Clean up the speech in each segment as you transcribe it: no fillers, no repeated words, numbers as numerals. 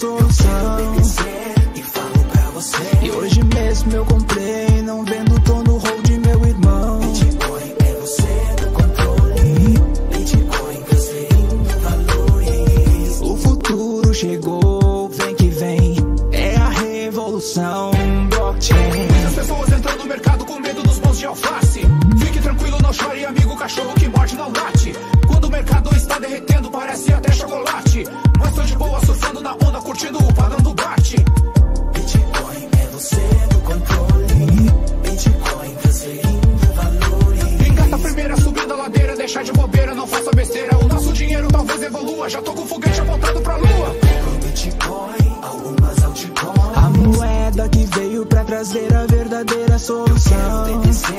solução. E falo pra você. E hoje mesmo eu comprei, não vendo, tô no hold, meu irmão. Bitcoin é você do controle. Bitcoin transferindo valores. O futuro chegou, vem que vem. É a revolução blockchain. As pessoas entrando no mercado com medo dos bons de alface. Fique tranquilo, não chore, amigo, cachorro que morde não late. Quando o mercado está derretendo, parece até chocolate. Mas tô de boa, surfando na onda, curtindo o padrão do bate. Bitcoin é você do controle. Bitcoin transferindo valores. Engata a primeira subida, ladeira, deixar de bobeira, não faça besteira. O nosso dinheiro talvez evolua, já tô com foguete apontado pra lua. Com Bitcoin, algumas altcoins. A moeda que veio pra trazer a verdadeira solução. Eu quero TTC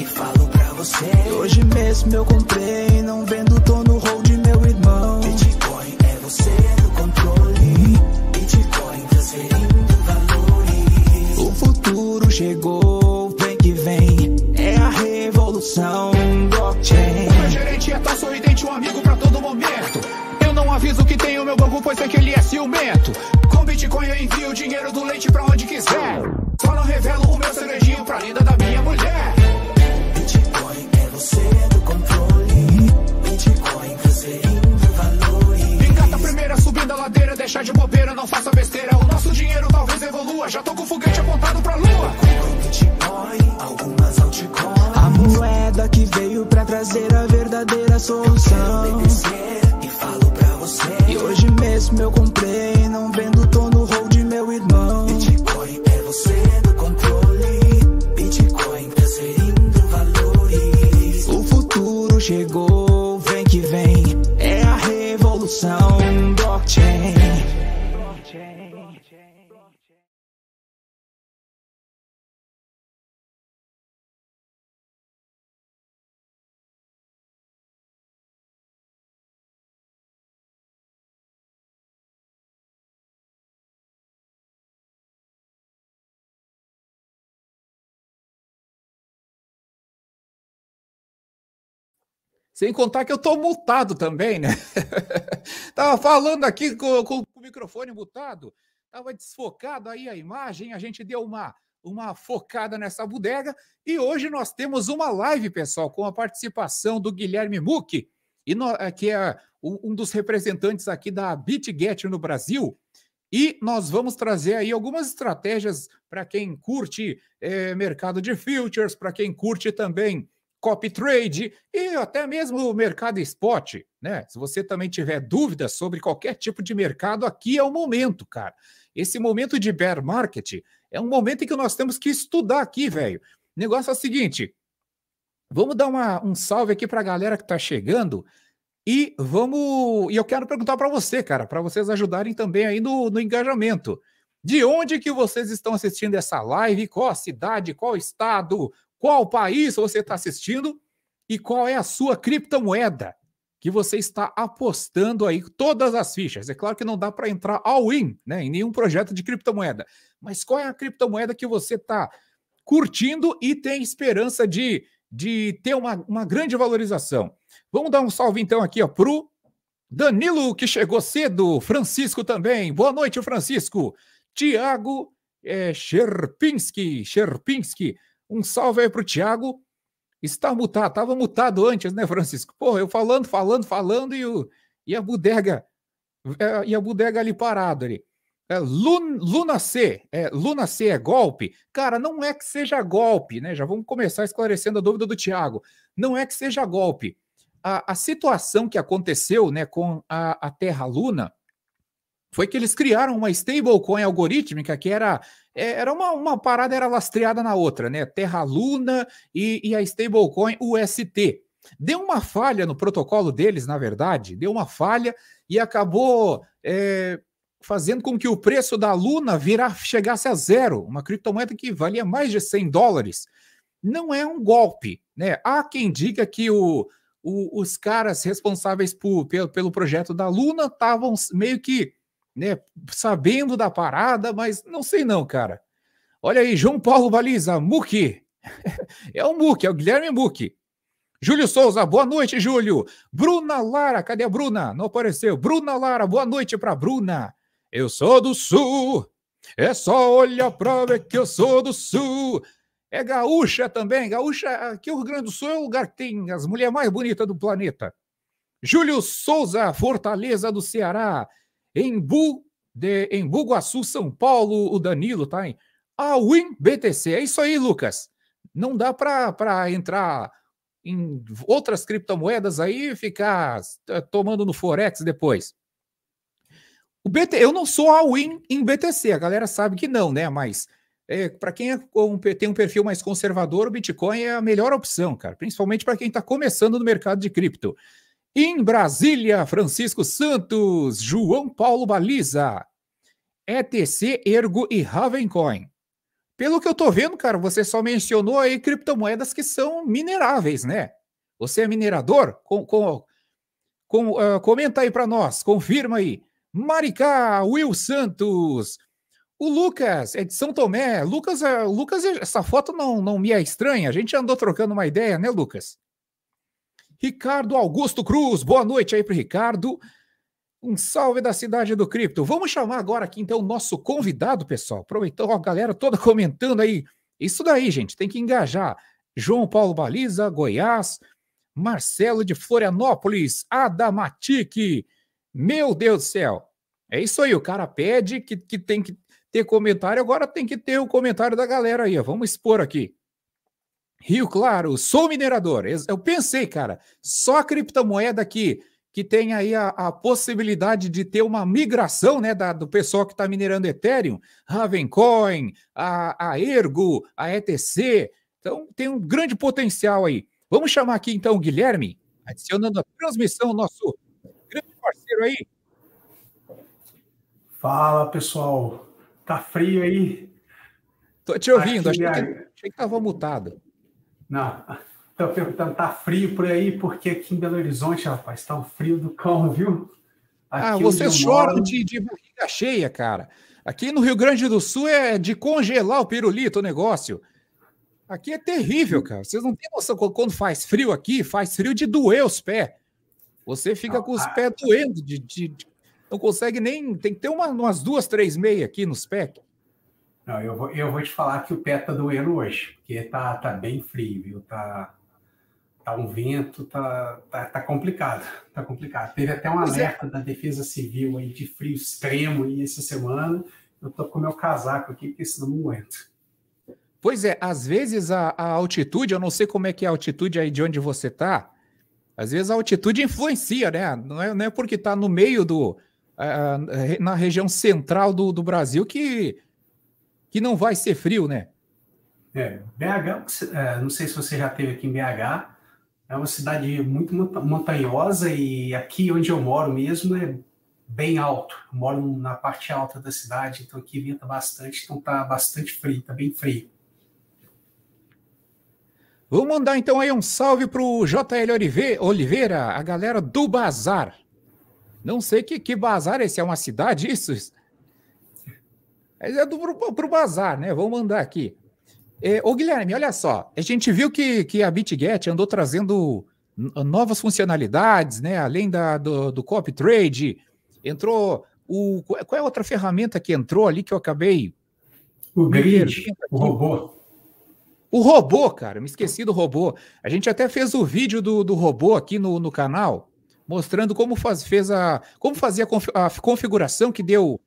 e falo pra você. Hoje mesmo eu comprei, não vendo, tô no hold, meu irmão. Bitcoin é você do controle. Bitcoin transferindo valores. O futuro chegou, vem que vem. É a revolução blockchain. O meu gerente é tão sorridente, um amigo pra todo momento. Eu não aviso que tem o meu banco, pois sei que ele é ciumento. Com Bitcoin eu envio o dinheiro do leite pra onde quiser. Só não revelo o meu segredinho pra linda da minha mulher. Bitcoin é você do controle. Bitcoin transferindo valores. Engata a primeira subida, ladeira, deixar de bobeira, não faça besteira. O nosso dinheiro talvez evolua, já tô com foguete apontado pra lua. Com Bitcoin, algumas altcoins. A moeda que veio pra trazer a verdadeira solução. Eu quero BTC e falo pra você. E hoje mesmo eu comprei, não vendo, tô no hold, meu irmão. Bitcoin é você do controle. Bitcoin transferindo valores. O futuro chegou, vem que vem. É a revolução blockchain. Sem contar que eu estou mutado também, né? Estava falando aqui com o microfone mutado, estava desfocado aí a imagem, a gente deu uma focada nessa bodega e hoje nós temos uma live, pessoal, com a participação do Guilherme Muck, que é um dos representantes aqui da Bitget no Brasil. E nós vamos trazer aí algumas estratégias para quem curte mercado de futures, para quem curte também copy trade e até mesmo o mercado spot, né? Se você também tiver dúvidas sobre qualquer tipo de mercado, aqui é o momento, cara. Esse momento de bear market é um momento em que nós temos que estudar aqui, velho. O negócio é o seguinte, vamos dar um salve aqui para a galera que tá chegando e e eu quero perguntar para você, cara, para vocês ajudarem também aí no engajamento. De onde que vocês estão assistindo essa live? Qual a cidade? Qual o estado? Qual país você está assistindo e qual é a sua criptomoeda que você está apostando aí todas as fichas? É claro que não dá para entrar all-in, né, em nenhum projeto de criptomoeda, mas qual é a criptomoeda que você está curtindo e tem esperança de ter uma grande valorização? Vamos dar um salve então aqui para o Danilo, que chegou cedo, Francisco também. Boa noite, Francisco. Tiago Sherpinski. Um salve aí pro Thiago. Está mutado, estava mutado antes, né, Francisco? Porra, eu falando e a bodega ali parada ali. Luna C é golpe? Cara, não é que seja golpe, né? Já vamos começar esclarecendo a dúvida do Thiago. Não é que seja golpe. A situação que aconteceu, né, com a Terra Luna foi que eles criaram uma stablecoin algorítmica que era uma parada, era lastreada na outra, né? Terra Luna e a stablecoin UST. Deu uma falha no protocolo deles, na verdade, deu uma falha e acabou fazendo com que o preço da Luna chegasse a zero, uma criptomoeda que valia mais de $100. Não é um golpe, né? Há quem diga que os caras responsáveis pelo projeto da Luna estavam meio que, né, sabendo da parada, mas não sei não, cara. Olha aí, João Paulo Baliza, Muck. É o Muck, é o Guilherme Muck. Júlio Souza, boa noite, Júlio. Bruna Lara, cadê a Bruna? Não apareceu. Bruna Lara, boa noite pra Bruna. Eu sou do Sul, é só olhar pra ver que eu sou do Sul. É gaúcha também, gaúcha, aqui o Rio Grande do Sul é o lugar que tem as mulheres mais bonitas do planeta. Júlio Souza, Fortaleza do Ceará, Embu Guaçu, São Paulo, o Danilo tá em Awin BTC. É isso aí, Lucas. Não dá para entrar em outras criptomoedas aí e ficar tomando no Forex depois. O BT, eu não sou Awin em BTC, a galera sabe que não, né, mas... É, para quem tem um perfil mais conservador, o Bitcoin é a melhor opção, cara. Principalmente para quem está começando no mercado de cripto. Em Brasília, Francisco Santos, João Paulo Baliza, ETC, Ergo e Ravencoin. Pelo que eu estou vendo, cara, você só mencionou aí criptomoedas que são mineráveis, né? Você é minerador? Comenta aí para nós, confirma aí. Maricá, Will Santos... O Lucas, é de São Tomé. Lucas, essa foto não me é estranha. A gente andou trocando uma ideia, né, Lucas? Ricardo Augusto Cruz, boa noite aí pro Ricardo. Um salve da Cidade do Cripto. Vamos chamar agora aqui, então, o nosso convidado, pessoal. Aproveitou a galera toda comentando aí. Isso daí, gente, tem que engajar. João Paulo Baliza, Goiás. Marcelo de Florianópolis. Adamatique. Meu Deus do céu. É isso aí, o cara pede que tem que ter comentário, agora tem que ter o comentário da galera aí, ó. Vamos expor aqui. Rio Claro, sou minerador. Eu pensei, cara, só a criptomoeda aqui que tem aí a possibilidade de ter uma migração, né, do pessoal que está minerando Ethereum, Ravencoin, a Ergo, a ETC. Então tem um grande potencial aí. Vamos chamar aqui então o Guilherme, adicionando a transmissão, nosso grande parceiro aí. Fala, pessoal. Tá frio aí? Tô te ouvindo, achei que tava mutado. Não, tô perguntando, tá frio por aí? Porque aqui em Belo Horizonte, rapaz, tá um frio do cão, viu? Aqui você chora moro... de barriga cheia, cara. Aqui no Rio Grande do Sul é de congelar o pirulito o negócio. Aqui é terrível, cara. Vocês não têm noção, quando faz frio aqui, faz frio de doer os pés. Você fica com os pés doendo, não consegue nem... Tem que ter umas 2, 3 meias aqui nos pés. Não, eu vou te falar que o pé tá doendo hoje, porque tá bem frio, viu? Tá um vento, tá complicado, tá complicado. Teve até um alerta da Defesa Civil aí de frio extremo aí essa semana. Eu tô com o meu casaco aqui, porque senão não aguento. Pois é, às vezes a altitude, eu não sei como é que é a altitude aí de onde você tá, às vezes a altitude influencia, né? Não é porque tá no meio do... na região central do Brasil que não vai ser frio, né? É, BH, não sei se você já esteve aqui em BH, é uma cidade muito montanhosa e aqui onde eu moro mesmo é bem alto. Eu moro na parte alta da cidade, então aqui venta bastante, então tá bastante frio, tá bem frio. Vou mandar então aí um salve pro JL Oliveira, a galera do Bazar. Não sei que bazar esse, é uma cidade isso? Mas é pro bazar, né? Vou mandar aqui. Ô Guilherme, olha só, a gente viu que a Bitget andou trazendo novas funcionalidades, né? Além do copy trade, entrou qual é a outra ferramenta que entrou ali que eu acabei... O grid, o robô. O robô, cara, me esqueci do robô. A gente até fez o vídeo do robô aqui no canal, mostrando como fazia a configuração que deu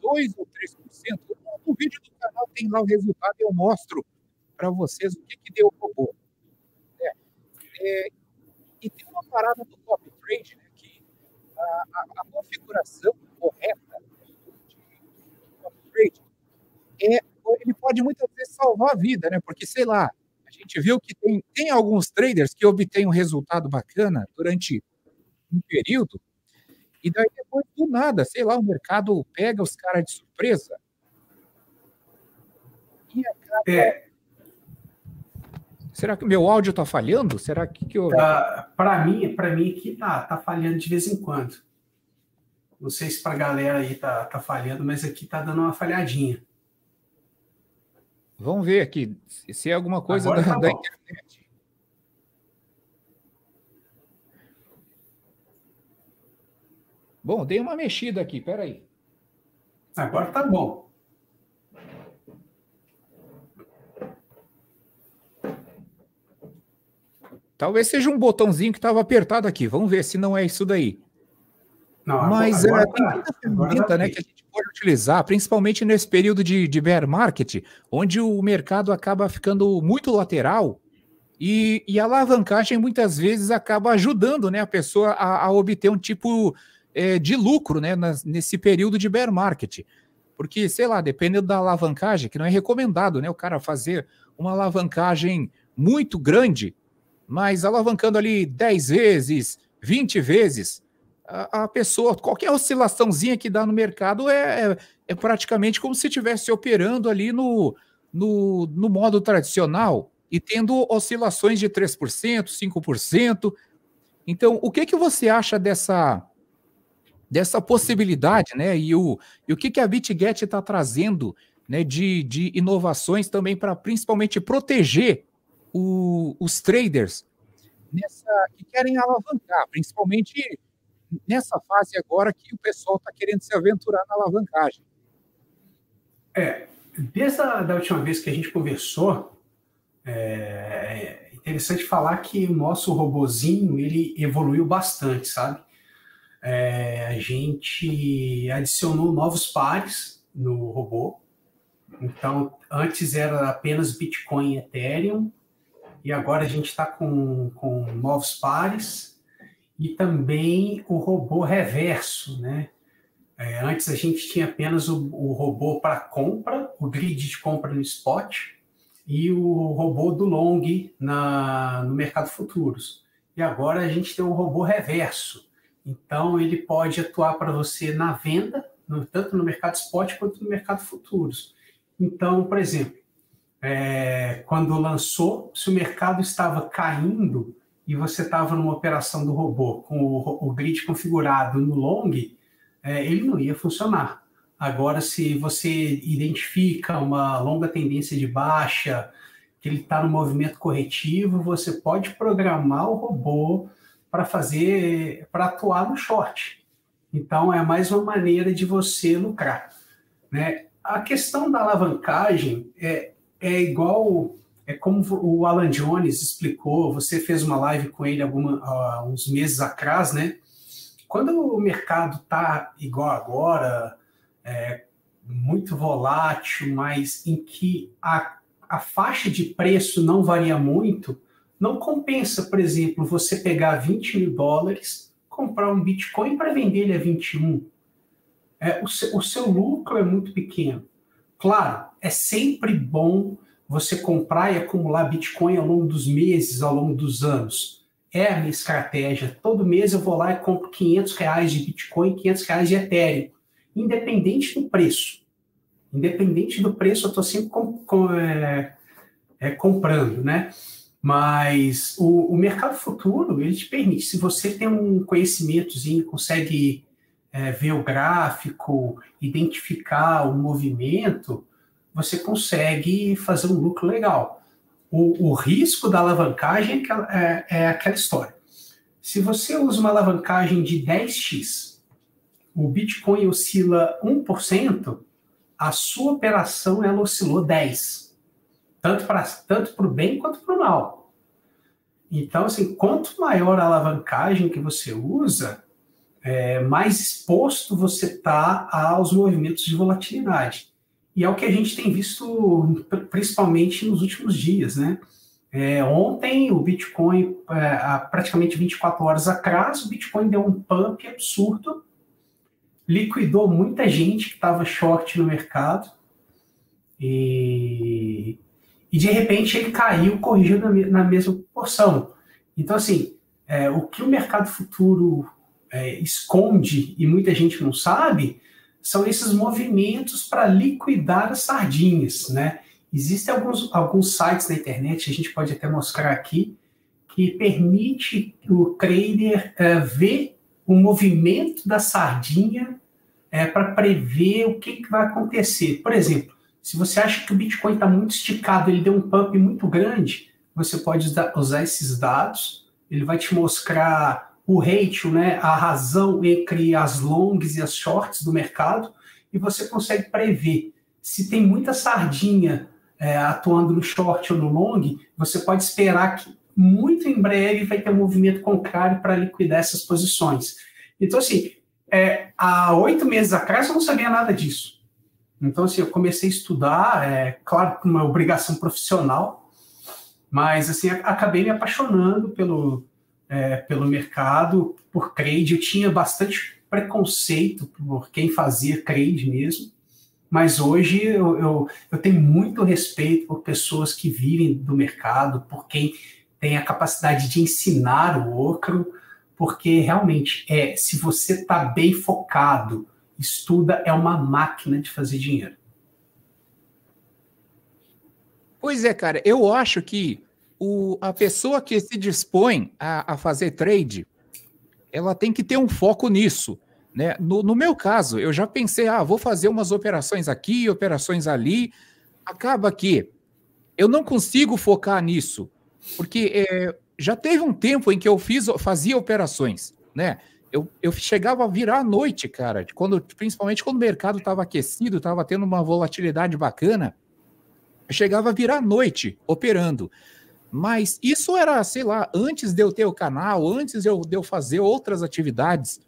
2 ou 3%. No vídeo do canal tem lá o resultado, eu mostro para vocês o que deu o robô. E tem uma parada do copy trade, né, que a configuração correta do copy trade ele pode muitas vezes salvar a vida, né? Porque, sei lá, a gente viu que tem alguns traders que obtêm um resultado bacana durante um período e daí depois do nada, sei lá, o mercado pega os caras de surpresa e acaba... Será que o meu áudio está falhando? Será que eu... Para mim aqui tá falhando de vez em quando. Não sei se para a galera aí tá falhando, mas aqui tá dando uma falhadinha. Vamos ver aqui, se é alguma coisa da internet. Bom, dei uma mexida aqui, peraí. Agora tá bom. Talvez seja um botãozinho que estava apertado aqui. Vamos ver se não é isso daí. Não, mas agora tem muita ferramenta, né, que a gente pode utilizar, principalmente nesse período de bear market, onde o mercado acaba ficando muito lateral e a alavancagem muitas vezes acaba ajudando, né, a pessoa a obter um tipo de lucro, né, nesse período de bear market. Porque, sei lá, dependendo da alavancagem, que não é recomendado, né, o cara fazer uma alavancagem muito grande, mas alavancando ali 10 vezes, 20 vezes, a pessoa, qualquer oscilaçãozinha que dá no mercado é praticamente como se estivesse operando ali no modo tradicional e tendo oscilações de 3%, 5%. Então, o que você acha dessa possibilidade, né? E o que a BitGet está trazendo, né, de inovações também para principalmente proteger os traders que querem alavancar, principalmente nessa fase agora que o pessoal está querendo se aventurar na alavancagem. Desde a última vez que a gente conversou, é interessante falar que o nosso robozinho, ele evoluiu bastante, sabe? A gente adicionou novos pares no robô. Então, antes era apenas Bitcoin e Ethereum, e agora a gente está com novos pares e também o robô reverso, né? Antes a gente tinha apenas o robô para compra, o grid de compra no spot e o robô do long no mercado futuros. E agora a gente tem um robô reverso. Então ele pode atuar para você na venda, tanto no mercado spot quanto no mercado futuros. Então, por exemplo, quando lançou, se o mercado estava caindo e você estava numa operação do robô com o grid configurado no long, ele não ia funcionar. Agora, se você identifica uma longa tendência de baixa, que ele está no movimento corretivo, você pode programar o robô para atuar no short. Então, é mais uma maneira de você lucrar, né? A questão da alavancagem é igual, é como o Alan Jones explicou, você fez uma live com ele há uns meses atrás, né? Quando o mercado está igual agora, muito volátil, mas em que a faixa de preço não varia muito, não compensa, por exemplo, você pegar $20.000, comprar um Bitcoin para vender ele a 21. O seu lucro é muito pequeno. Claro, é sempre bom você comprar e acumular Bitcoin ao longo dos meses, ao longo dos anos. É a minha estratégia. Todo mês eu vou lá e compro R$500 de Bitcoin, R$500 de Ethereum, independente do preço. Independente do preço, eu estou sempre comprando, né? Mas o mercado futuro, ele te permite, se você tem um conhecimentozinho, consegue ver o gráfico, identificar o movimento, você consegue fazer um lucro legal. O risco da alavancagem é aquela história. Se você usa uma alavancagem de 10x, o Bitcoin oscila 1%, a sua operação ela oscilou 10%, tanto para o bem quanto para o mal. Então, assim, quanto maior a alavancagem que você usa, mais exposto você está aos movimentos de volatilidade. E é o que a gente tem visto principalmente nos últimos dias, né? Ontem o Bitcoin, há praticamente 24 horas atrás, o Bitcoin deu um pump absurdo, liquidou muita gente que estava short no mercado e de repente ele caiu, corrigiu na mesma porção. Então, assim, o que o mercado futuro esconde e muita gente não sabe, são esses movimentos para liquidar as sardinhas, né? Existem alguns sites na internet, a gente pode até mostrar aqui, que permite o trader ver o movimento da sardinha para prever o que vai acontecer. Por exemplo, se você acha que o Bitcoin está muito esticado, ele deu um pump muito grande, você pode usar esses dados, ele vai te mostrar o ratio, né, a razão entre as longs e as shorts do mercado, e e você consegue prever. Se tem muita sardinha atuando no short ou no long, você pode esperar que muito em breve vai ter um movimento contrário para liquidar essas posições. Então, assim, há 8 meses atrás eu não sabia nada disso. Então, assim, eu comecei a estudar, claro, por uma obrigação profissional, mas, assim, acabei me apaixonando pelo mercado, por trade. Eu tinha bastante preconceito por quem fazia trade mesmo, mas hoje eu tenho muito respeito por pessoas que vivem do mercado, por quem tem a capacidade de ensinar o outro, porque realmente, se você está bem focado, estuda, é uma máquina de fazer dinheiro. Pois é, cara, eu acho que a pessoa que se dispõe a fazer trade, ela tem que ter um foco nisso, né? No meu caso, eu já pensei, vou fazer umas operações aqui, operações ali, acaba que eu não consigo focar nisso, porque já teve um tempo em que eu fazia operações, né? Eu chegava a virar à noite, cara, principalmente quando o mercado estava aquecido, estava tendo uma volatilidade bacana, eu chegava a virar à noite operando. Mas isso era, sei lá, antes de eu ter o canal, antes de eu fazer outras atividades.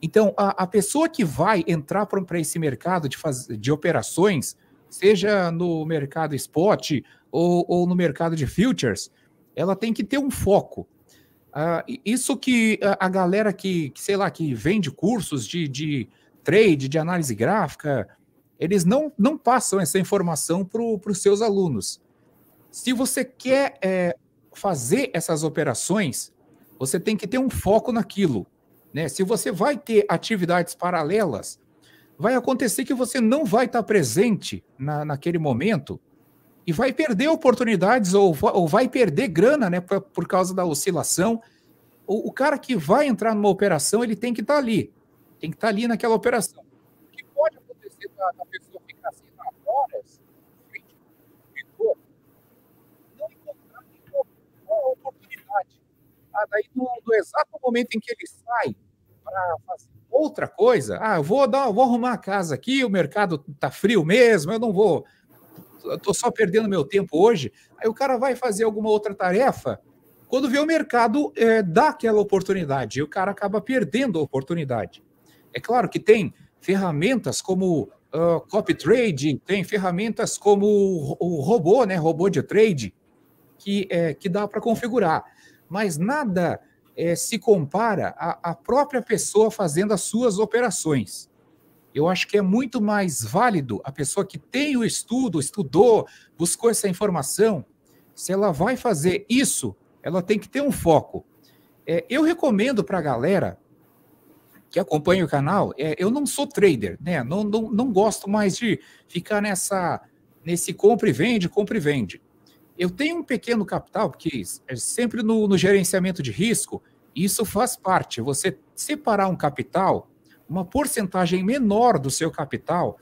Então, a pessoa que vai entrar para esse mercado de operações, seja no mercado spot ou no mercado de futures, ela tem que ter um foco. Isso que a galera que, sei lá, que vende cursos de trade, de análise gráfica, eles não passam essa informação para os seus alunos. Se você quer fazer essas operações, você tem que ter um foco naquilo, né? Se você vai ter atividades paralelas, vai acontecer que você não vai estar presente naquele momento e vai perder oportunidades ou vai perder grana, né, por causa da oscilação. O cara que vai entrar numa operação, ele tem que estar ali. Tem que estar ali naquela operação. O que pode acontecer da pessoa ficar assim horas, não encontrar nenhuma oportunidade. Daí, no exato momento em que ele sai para fazer outra coisa, eu vou arrumar a casa aqui, o mercado está frio mesmo, eu não vou... Estou só perdendo meu tempo hoje. Aí o cara vai fazer alguma outra tarefa. Quando vê o mercado, dá aquela oportunidade. E o cara acaba perdendo a oportunidade. É claro que tem ferramentas como copy trading, tem ferramentas como o robô, né? Robô de trade, que dá para configurar. Mas nada se compara à própria pessoa fazendo as suas operações. Eu acho que é muito mais válido a pessoa que tem o estudo, estudou, buscou essa informação. Se ela vai fazer isso, ela tem que ter um foco. Eu recomendo para a galera que acompanha o canal, eu não sou trader, né? Não gosto mais de ficar nesse compra e vende. Eu tenho um pequeno capital, porque é sempre no gerenciamento de risco, isso faz parte. Você separar um capital... uma porcentagem menor do seu capital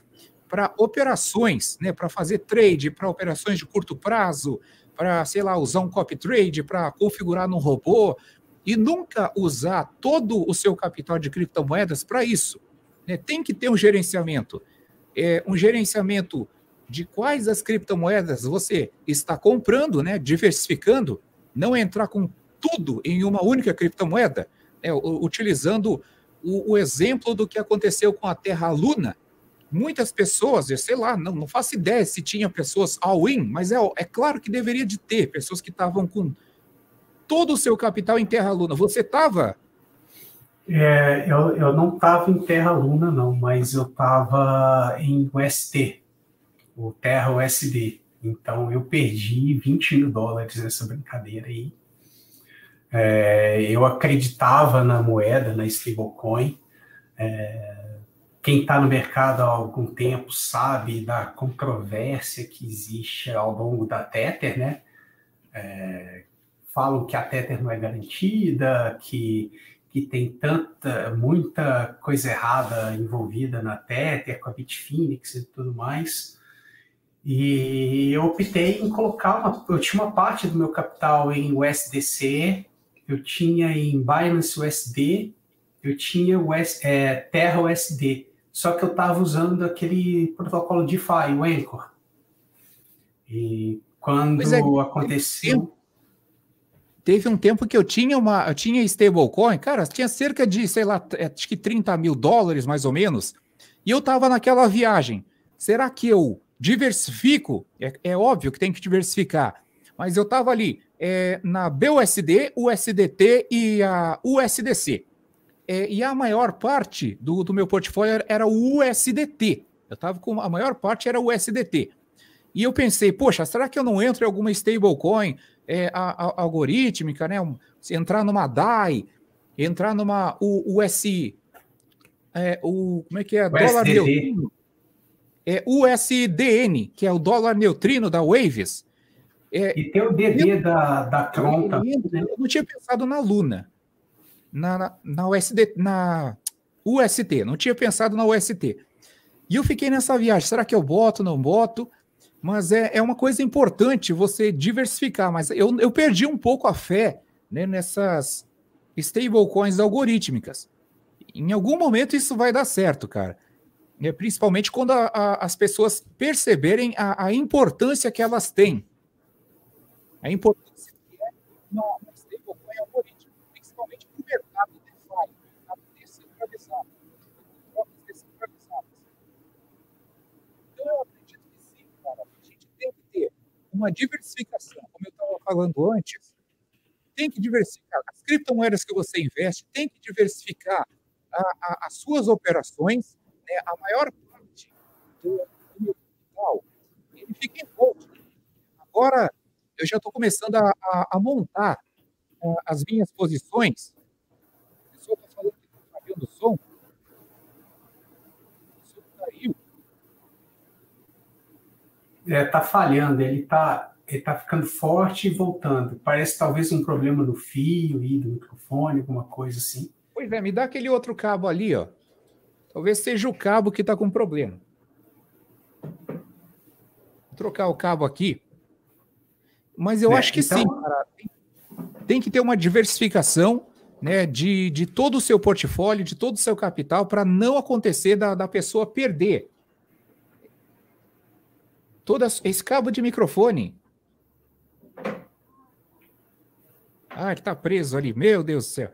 para operações, né, para fazer trade, para operações de curto prazo, para, sei lá, usar um copy trade, para configurar num robô, e nunca usar todo o seu capital de criptomoedas para isso, né? Tem que ter um gerenciamento. Um gerenciamento de quais as criptomoedas você está comprando, né, diversificando, não entrar com tudo em uma única criptomoeda, né, utilizando... O exemplo do que aconteceu com a Terra Luna, muitas pessoas, eu sei lá, não faço ideia se tinha pessoas all-in, mas é claro que deveria de ter pessoas que estavam com todo o seu capital em Terra Luna. Você estava? Eu não estava em Terra Luna, não, mas eu estava em UST, o Terra USD. Então, eu perdi $20.000 nessa brincadeira aí. Eu acreditava na moeda, na stablecoin. Quem está no mercado há algum tempo sabe da controvérsia que existe ao longo da Tether, né? Falam que a Tether não é garantida, que tem muita coisa errada envolvida na Tether, com a Bitfinex e tudo mais. E eu optei em colocar eu tinha uma parte do meu capital em USDC, eu tinha em Binance USD, eu tinha Terra USD. só que eu estava usando aquele protocolo DeFi, o Anchor. E quando aconteceu... Teve um tempo que eu tinha stablecoin, cara, tinha cerca de, sei lá, acho que $30 mil, mais ou menos, e eu estava naquela viagem. Será que eu diversifico? É óbvio que tem que diversificar, mas eu estava ali na BUSD, USDT e a USDC. E a maior parte do meu portfólio era o USDT. Eu estava com a maior parte era o USDT. E eu pensei, poxa, será que eu não entro em alguma stablecoin algorítmica, né? Entrar numa DAI, entrar numa USI, como é que é? Dólar neutrino. USDN, que é o dólar neutrino da Waves. E tem o DD da Tron também. Eu não tinha pensado na Luna, na UST, não tinha pensado na UST. E eu fiquei nessa viagem, será que eu boto, não boto? Mas é uma coisa importante você diversificar, mas eu perdi um pouco a fé, né, nessas stablecoins algorítmicas. Em algum momento isso vai dar certo, cara. Principalmente quando as pessoas perceberem a importância que elas têm. A importância que é uma stablecoin algorítmica, principalmente no mercado DeFi, mercado descentralizado. Então eu acredito que sim, cara. A gente tem que ter uma diversificação, como eu estava falando antes. Tem que diversificar. As criptomoedas que você investe, tem que diversificar as suas operações. Né, a maior parte do meu capital, ele fica em volta. Agora, eu já estou começando a montar as minhas posições. A pessoa está falando que não está vendo o som. O som caiu. Está falhando, ele está ficando forte e voltando. Parece talvez um problema no fio e do microfone, alguma coisa assim. Pois é, me dá aquele outro cabo ali, ó. Talvez seja o cabo que está com problema. Vou trocar o cabo aqui. Mas eu acho que então... sim, cara. Tem que ter uma diversificação, né, de todo o seu portfólio, de todo o seu capital, para não acontecer da pessoa perder. Esse cabo de microfone. Ah, ele está preso ali. Meu Deus do céu.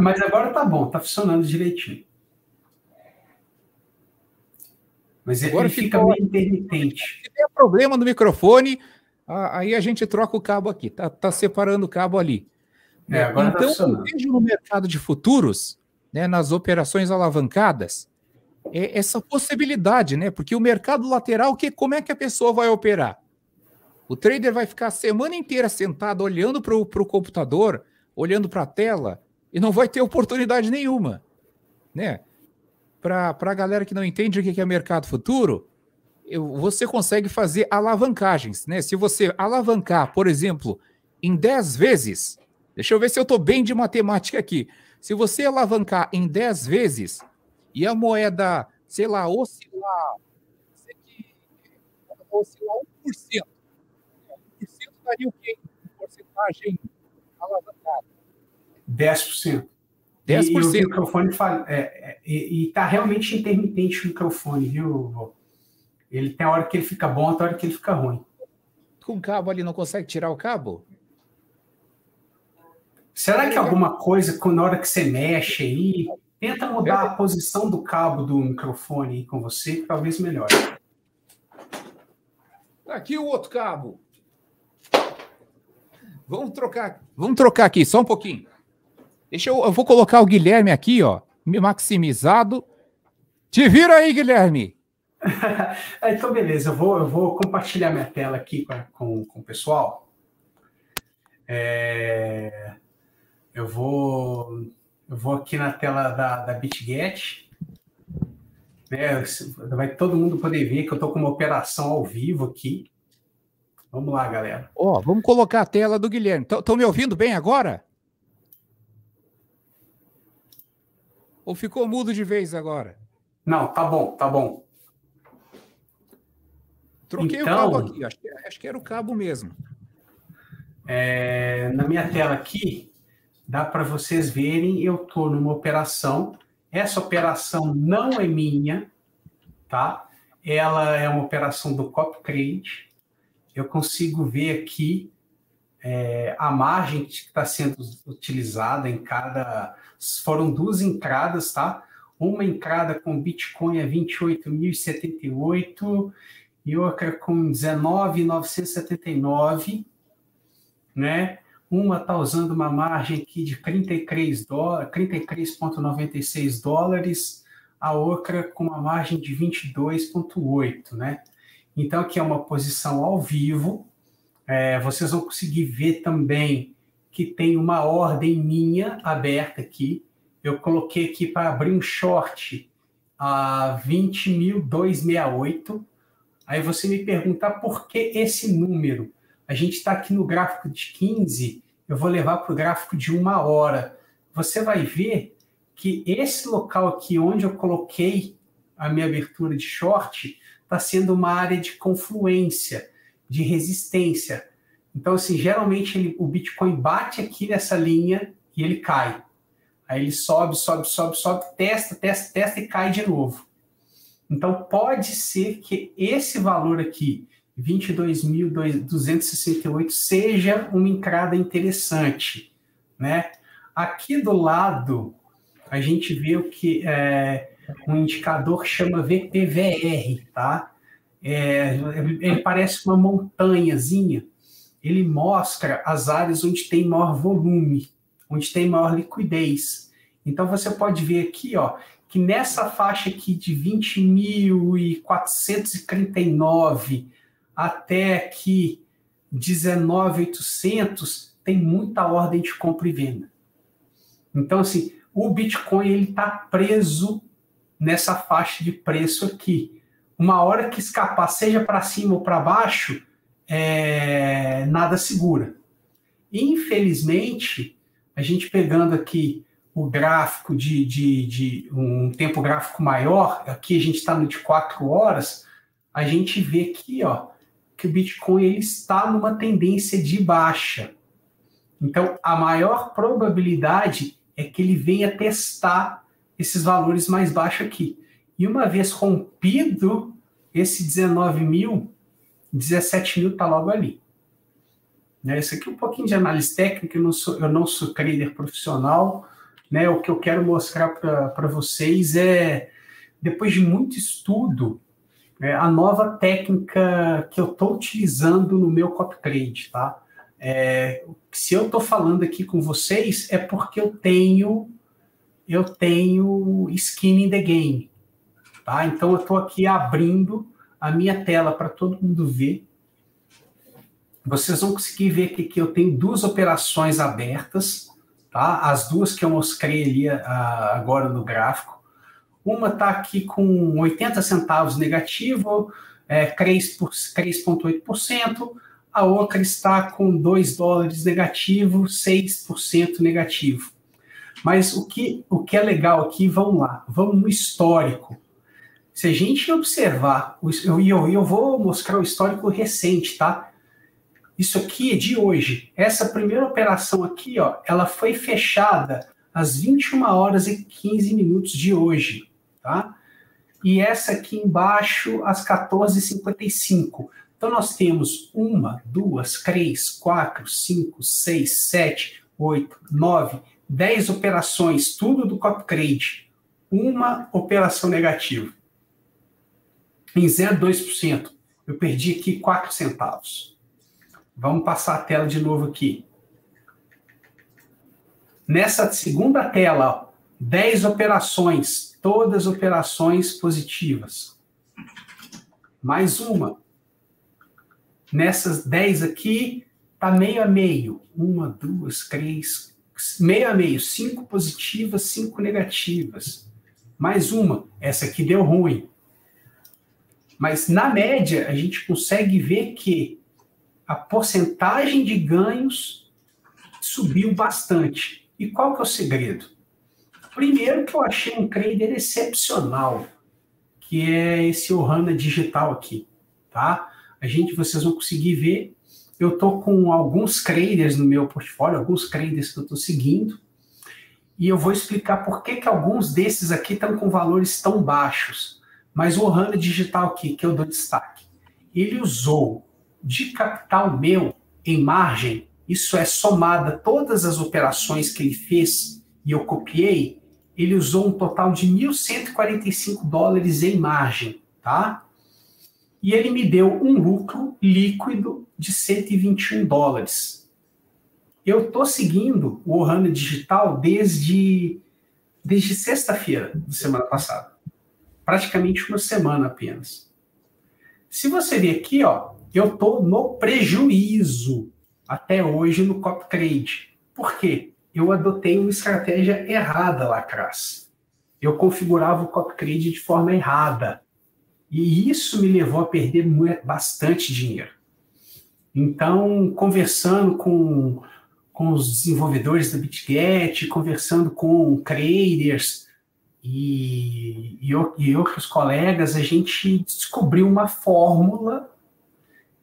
Mas agora tá bom, tá funcionando direitinho. Mas agora ele fica meio intermitente. Se der problema no microfone, aí a gente troca o cabo aqui. Tá separando o cabo ali. Agora então, tá eu vejo no mercado de futuros, né, nas operações alavancadas, essa possibilidade, né? Porque o mercado lateral, como é que a pessoa vai operar? O trader vai ficar a semana inteira sentado olhando para o computador, olhando para a tela, e não vai ter oportunidade nenhuma, né? Para a galera que não entende o que é mercado futuro, você consegue fazer alavancagens, né? Se você alavancar, por exemplo, em 10 vezes, deixa eu ver se eu estou bem de matemática aqui. Se você alavancar em 10 vezes e a moeda, sei lá, oscilar 1%, 1% daria o quê? Porcentagem alavancada. 10%. 10%. E o microfone está realmente intermitente o microfone, viu? Ele tem a hora que ele fica bom, tem a hora que ele fica ruim. Com o cabo ali, não consegue tirar o cabo? Será que alguma coisa, na hora que você mexe aí, tenta mudar a posição do cabo do microfone aí com você, que talvez melhore. Aqui o outro cabo. Vamos trocar aqui, só um pouquinho. Eu vou colocar o Guilherme aqui, ó, maximizado. Te vira aí, Guilherme! Então, beleza, eu vou compartilhar minha tela aqui com o pessoal. Eu vou aqui na tela da Bitget. Vai todo mundo poder ver que eu estou com uma operação ao vivo aqui. Vamos lá, galera. Ó, vamos colocar a tela do Guilherme. Estão me ouvindo bem agora? Ou ficou mudo de vez agora? Não, tá bom. Troquei então, o cabo aqui, acho que era o cabo mesmo. Na minha tela aqui, dá para vocês verem, eu estou numa operação Essa operação não é minha, tá? Ela é uma operação do CopCrade. Eu consigo ver aqui a margem que está sendo utilizada em cada... Foram duas entradas, tá? Uma entrada com Bitcoin a 28.078 e outra com 19.979, né? Uma está usando uma margem aqui de 33,96 dólares, a outra com uma margem de 22,8, né? Então, aqui é uma posição ao vivo. Vocês vão conseguir ver também que tem uma ordem minha aberta aqui. Eu coloquei aqui para abrir um short a 20.268. Aí você me pergunta por que esse número? A gente está aqui no gráfico de 15, eu vou levar para o gráfico de uma hora. Você vai ver que esse local aqui onde eu coloquei a minha abertura de short está sendo uma área de confluência, de resistência. Então, assim, geralmente o Bitcoin bate aqui nessa linha e ele cai. Aí ele sobe, testa e cai de novo. Então, pode ser que esse valor aqui, 22.268, seja uma entrada interessante, né? Aqui do lado, a gente vê o que um indicador chama VPVR, tá? Ele parece uma montanhazinha. Ele mostra as áreas onde tem maior volume, onde tem maior liquidez. Então, você pode ver aqui, ó, que nessa faixa aqui de 20.439 até aqui 19.800, tem muita ordem de compra e venda. Então, assim, o Bitcoin ele está preso nessa faixa de preço aqui. Uma hora que escapar, seja para cima ou para baixo, nada segura. Infelizmente, a gente pegando aqui o gráfico de um tempo gráfico maior, aqui a gente está no de 4 horas, a gente vê aqui, ó, que o Bitcoin ele está numa tendência de baixa. Então, a maior probabilidade é que ele venha testar esses valores mais baixos aqui. E uma vez rompido esse 19.000, 17.000 está logo ali. Né? Isso aqui é um pouquinho de análise técnica, eu não sou trader profissional, né? O que eu quero mostrar para vocês é, depois de muito estudo, a nova técnica que eu estou utilizando no meu CopTrade, tá? Se eu estou falando aqui com vocês, é porque eu tenho skin in the game, tá? Então, eu estou aqui abrindo a minha tela para todo mundo ver. Vocês vão conseguir ver que aqui eu tenho duas operações abertas, tá? As duas que eu mostrei ali agora no gráfico. Uma está aqui com 80 centavos negativo, 3,8%. A outra está com 2 dólares negativo, 6% negativo. Mas o que é legal aqui, vamos lá, vamos no histórico. Se a gente observar, eu vou mostrar o histórico recente, tá? Isso aqui é de hoje. Essa primeira operação aqui, ó, ela foi fechada às 21 horas e 15 minutos de hoje, tá? E essa aqui embaixo, às 14h55. Então, nós temos 1, 2, 3, 4, 5, 6, 7, 8, 9, 10 operações, tudo do CopTrade. Uma operação negativa. Em 0,2%. Eu perdi aqui 4 centavos. Vamos passar a tela de novo aqui. Nessa segunda tela, 10 operações, todas operações positivas. Mais uma. Nessas 10 aqui, tá meio a meio. 1, 2, 3, meio a meio. 5 positivas, 5 negativas. Mais uma. Essa aqui deu ruim. Mas, na média, a gente consegue ver que a porcentagem de ganhos subiu bastante. E qual que é o segredo? Primeiro que eu achei um trader excepcional, que é esse Ohana Digital aqui, tá? Vocês vão conseguir ver, eu estou com alguns traders no meu portfólio, alguns traders que eu estou seguindo, e eu vou explicar por que alguns desses aqui estão com valores tão baixos. Mas o Ohana Digital aqui, que eu dou destaque, ele usou de capital meu em margem, isso é somada todas as operações que ele fez e eu copiei, ele usou um total de $1.145 em margem, tá? E ele me deu um lucro líquido de $121. Eu estou seguindo o Ohana Digital desde sexta-feira da semana passada. Praticamente uma semana apenas. Se você ver aqui, ó, eu estou no prejuízo até hoje no Cop Trade. Por quê? Eu adotei uma estratégia errada lá atrás. Eu configurava o Cop Trade de forma errada. E isso me levou a perder bastante dinheiro. Então, conversando com os desenvolvedores da Bitget, conversando com traders e outros colegas, a gente descobriu uma fórmula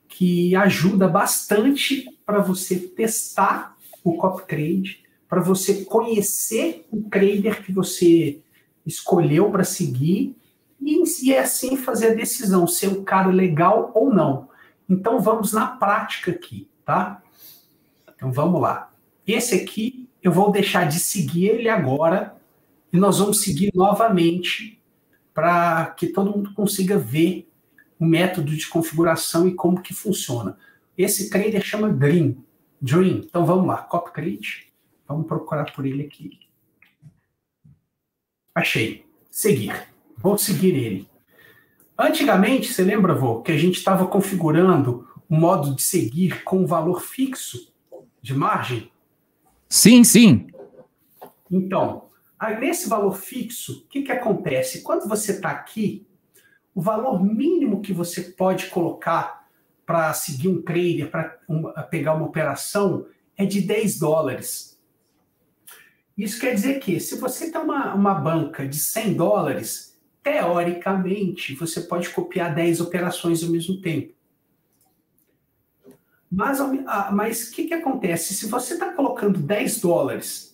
que ajuda bastante para você testar o copy trade, para você conhecer o trader que você escolheu para seguir e assim fazer a decisão, ser um cara legal ou não. Então, vamos na prática aqui, tá? Então, vamos lá. Esse aqui, eu vou deixar de seguir ele agora e nós vamos seguir novamente para que todo mundo consiga ver o método de configuração e como que funciona. Esse trader chama Dream. Então, vamos lá. Copy Trade. Vamos procurar por ele aqui. Achei. Seguir. Vou seguir ele. Antigamente, você lembra, vô, que a gente estava configurando o modo de seguir com um valor fixo de margem? Sim. Então, nesse valor fixo, o que acontece? Quando você está aqui, o valor mínimo que você pode colocar para seguir um trader, para pegar uma operação, é de $10. Isso quer dizer que, se você tem uma banca de $100... teoricamente, você pode copiar 10 operações ao mesmo tempo. Mas que acontece? Se você está colocando $10,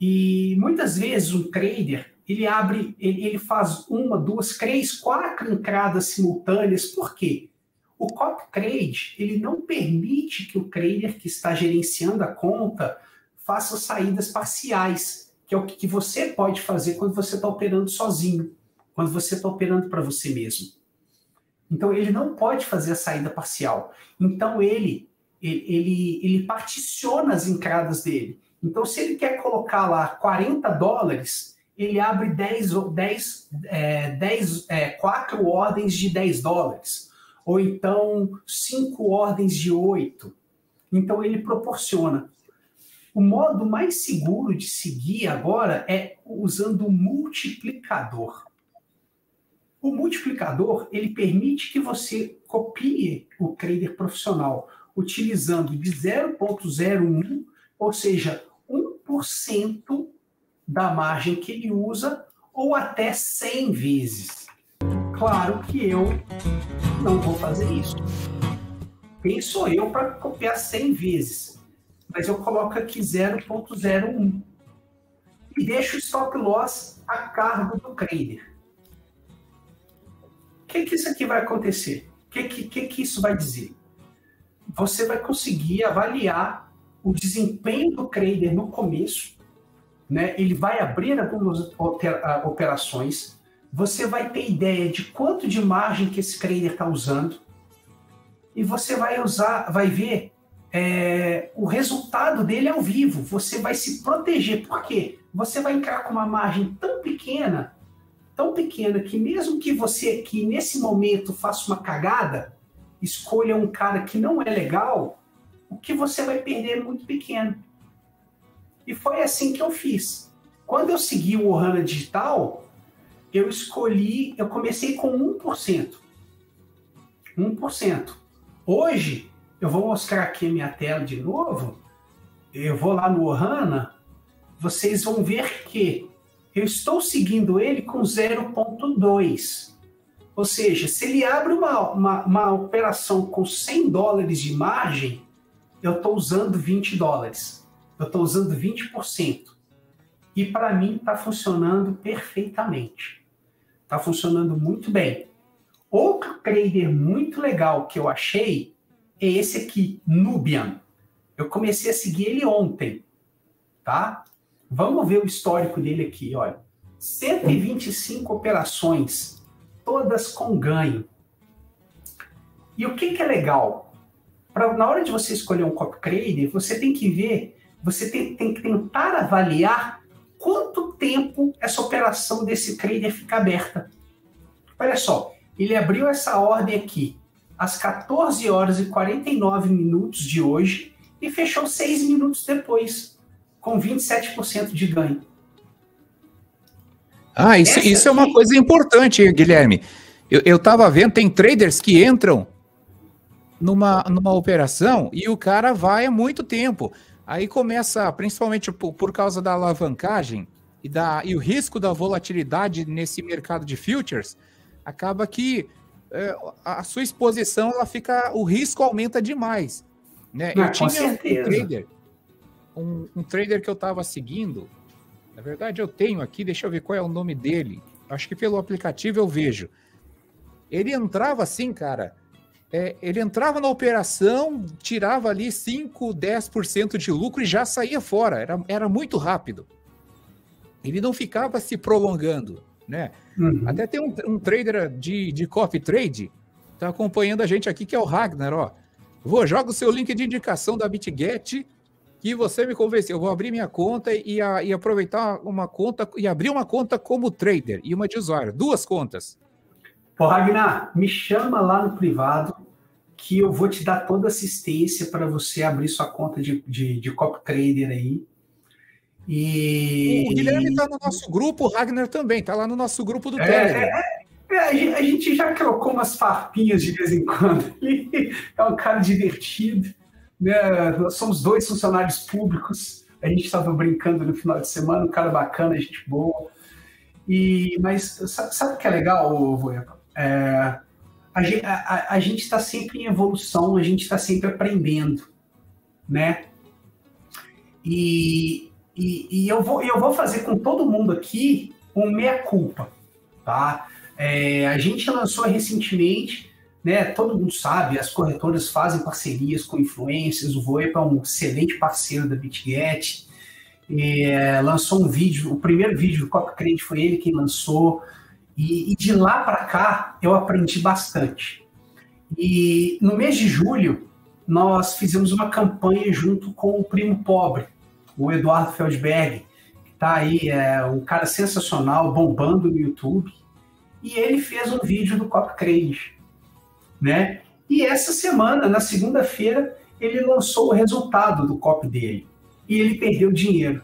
e muitas vezes um trader, ele faz uma, duas, três, quatro entradas simultâneas. Por quê? O copy trade, ele não permite que o trader que está gerenciando a conta faça saídas parciais, que é o que você pode fazer quando você está operando sozinho, quando você está operando para você mesmo. Então, ele não pode fazer a saída parcial. Então, ele particiona as entradas dele. Então, se ele quer colocar lá $40, ele abre 4 ordens de $10, ou então 5 ordens de 8. Então, ele proporciona. O modo mais seguro de seguir agora é usando o multiplicador. O multiplicador, ele permite que você copie o trader profissional, utilizando de 0,01, ou seja, 1% da margem que ele usa, ou até 100 vezes. Claro que eu não vou fazer isso. Quem sou eu para copiar 100 vezes? Mas eu coloco aqui 0,01 e deixo o stop loss a cargo do trader. O que isso aqui vai acontecer? O que isso vai dizer? Você vai conseguir avaliar o desempenho do trader no começo, né? Ele vai abrir algumas operações, você vai ter ideia de quanto de margem que esse trader está usando e você vai ver o resultado dele ao vivo. Você vai se proteger. Por quê? Você vai entrar com uma margem tão pequena que mesmo que você aqui nesse momento faça uma cagada, escolha um cara que não é legal, o que você vai perder é muito pequeno. E foi assim que eu fiz. Quando eu segui o Ohana Digital, eu comecei com 1%. 1%. Hoje, eu vou mostrar aqui a minha tela de novo, eu vou lá no Ohana, vocês vão ver que eu estou seguindo ele com 0,2. Ou seja, se ele abre uma operação com $100 de margem, eu estou usando $20. Eu estou usando 20%. E para mim está funcionando perfeitamente. Está funcionando muito bem. Outro trader muito legal que eu achei é esse aqui, Nubian. Eu comecei a seguir ele ontem, tá? Vamos ver o histórico dele aqui, olha. 125 operações, todas com ganho. E o que é legal? Na hora de você escolher um copy trader, você tem que ver, você tem que tentar avaliar quanto tempo essa operação desse trader fica aberta. Olha só, ele abriu essa ordem aqui às 14 horas e 49 minutos de hoje e fechou 6 minutos depois, com 27% de ganho. Ah, isso é uma coisa importante, Guilherme. Eu estava vendo, tem traders que entram numa operação e o cara vai há muito tempo. Aí começa, principalmente por causa da alavancagem e o risco da volatilidade nesse mercado de futures, acaba que a sua exposição, ela fica, o risco aumenta demais, né? Não, eu tinha um trader que eu estava seguindo, na verdade eu tenho aqui, deixa eu ver qual é o nome dele, acho que pelo aplicativo eu vejo. Ele entrava assim, cara, ele entrava na operação, tirava ali 5, 10% de lucro e já saía fora, era muito rápido. Ele não ficava se prolongando, né? Uhum. Até tem um trader de copy trade, tá acompanhando a gente aqui, que é o Ragnar, ó. Joga o seu link de indicação da Bitget, que você me convenceu. Eu vou abrir minha conta e aproveitar uma conta, e abrir uma conta como trader e uma de usuário, duas contas. Pô, Ragnar, me chama lá no privado, que eu vou te dar toda assistência para você abrir sua conta de copy trader aí. E... o Guilherme está no nosso grupo, o Ragnar também, está lá no nosso grupo do Telegram. A gente já trocou umas farpinhas de vez em quando. Ele é um cara divertido, né? Nós somos dois funcionários públicos, a gente estava brincando no final de semana, um cara bacana, gente boa. Mas sabe o que é legal, Voeva? A gente está sempre em evolução, a gente está sempre aprendendo, né? E eu vou fazer com todo mundo aqui um meia-culpa, tá? A gente lançou recentemente, né? Todo mundo sabe, as corretoras fazem parcerias com influencers, o Voepa é um excelente parceiro da Bitget, lançou um vídeo, o primeiro vídeo do Copy Trade foi ele quem lançou, e de lá para cá eu aprendi bastante. E no mês de julho nós fizemos uma campanha junto com o Primo Pobre, o Eduardo Feldberg, que está aí, é um cara sensacional, bombando no YouTube, e ele fez um vídeo do Copy Trade, né? E essa semana, na segunda-feira, ele lançou o resultado do copy dele, e ele perdeu dinheiro.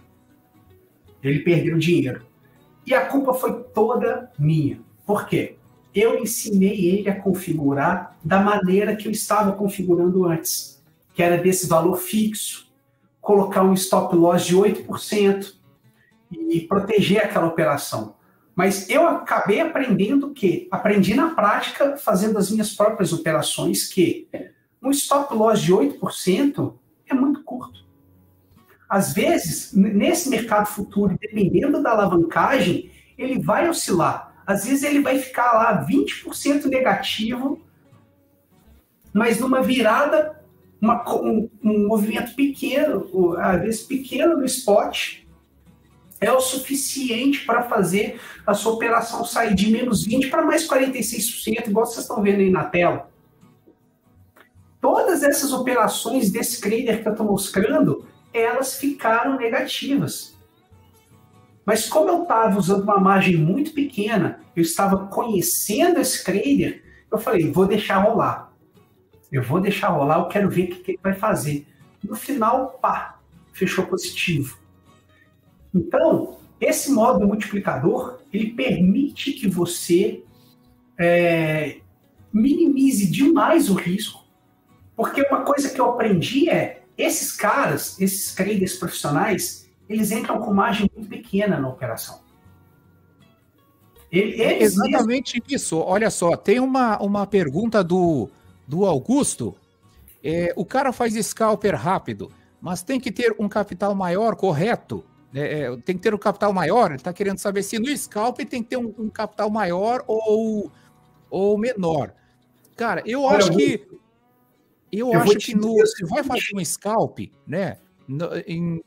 E a culpa foi toda minha. Por quê? Eu ensinei ele a configurar da maneira que eu estava configurando antes, que era desse valor fixo, colocar um stop loss de 8% e proteger aquela operação. Mas eu acabei aprendendo que, aprendi na prática, fazendo as minhas próprias operações, que um stop loss de 8% é muito curto. Às vezes, nesse mercado futuro, dependendo da alavancagem, ele vai oscilar. Às vezes ele vai ficar lá 20% negativo, mas numa virada, um movimento pequeno, às vezes pequeno no spot, é o suficiente para fazer a sua operação sair de menos 20% para mais 46%, igual vocês estão vendo aí na tela. Todas essas operações desse trader que eu estou mostrando, elas ficaram negativas. Mas como eu estava usando uma margem muito pequena, eu estava conhecendo esse trader, eu falei, vou deixar rolar. Eu quero ver o que ele vai fazer. No final, pá, fechou positivo. Então, esse modo multiplicador, ele permite que você minimize demais o risco, porque uma coisa que eu aprendi é, esses traders profissionais, eles entram com margem muito pequena na operação. Exatamente isso. Olha só, tem uma pergunta do Augusto, o cara faz scalper rápido, mas tem que ter um capital maior, correto? tem que ter um capital maior? Ele está querendo saber se no scalp tem que ter um capital maior ou menor. Cara, eu acho que... Se vai fazer um scalp, né, em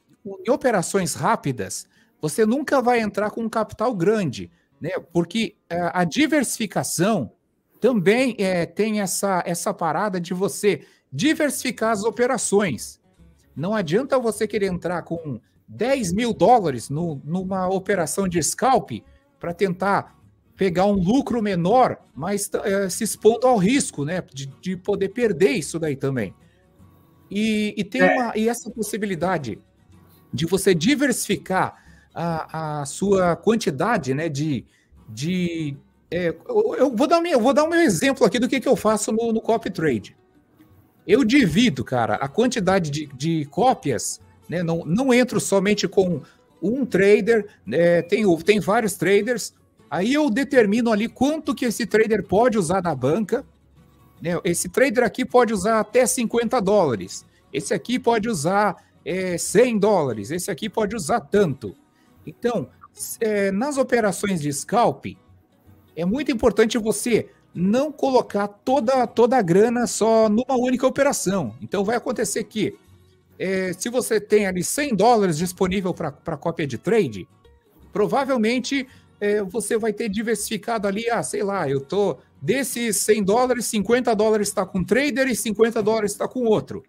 operações rápidas, você nunca vai entrar com um capital grande, né? Porque a diversificação também tem essa parada de você diversificar as operações. Não adianta você querer entrar com 10 mil dólares numa operação de scalp para tentar pegar um lucro menor, mas se expondo ao risco, né, de poder perder isso daí também. E essa possibilidade de você diversificar a sua quantidade, né, eu vou dar um exemplo aqui do que eu faço no copy trade. Eu divido, cara, a quantidade de cópias, né, não entro somente com um trader, né, tem vários traders. Aí eu determino ali quanto que esse trader pode usar na banca. Esse trader aqui pode usar até 50 dólares. Esse aqui pode usar 100 dólares. Esse aqui pode usar tanto. Então, nas operações de scalp, é muito importante você não colocar toda a grana só numa única operação. Então, vai acontecer que, se você tem ali 100 dólares disponível para cópia de trade, provavelmente... você vai ter diversificado ali, desses 100 dólares, 50 dólares está com um trader e 50 dólares está com outro.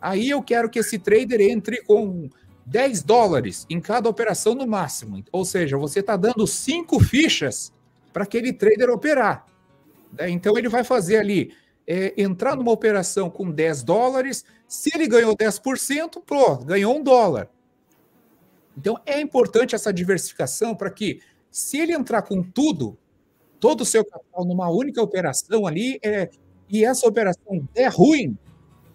Aí eu quero que esse trader entre com 10 dólares em cada operação no máximo. Ou seja, você está dando 5 fichas para aquele trader operar. Então ele vai fazer ali, entrar numa operação com 10 dólares, se ele ganhou 10%, ganhou $1. Então é importante essa diversificação para que, se ele entrar com todo o seu capital numa única operação ali, e essa operação der ruim,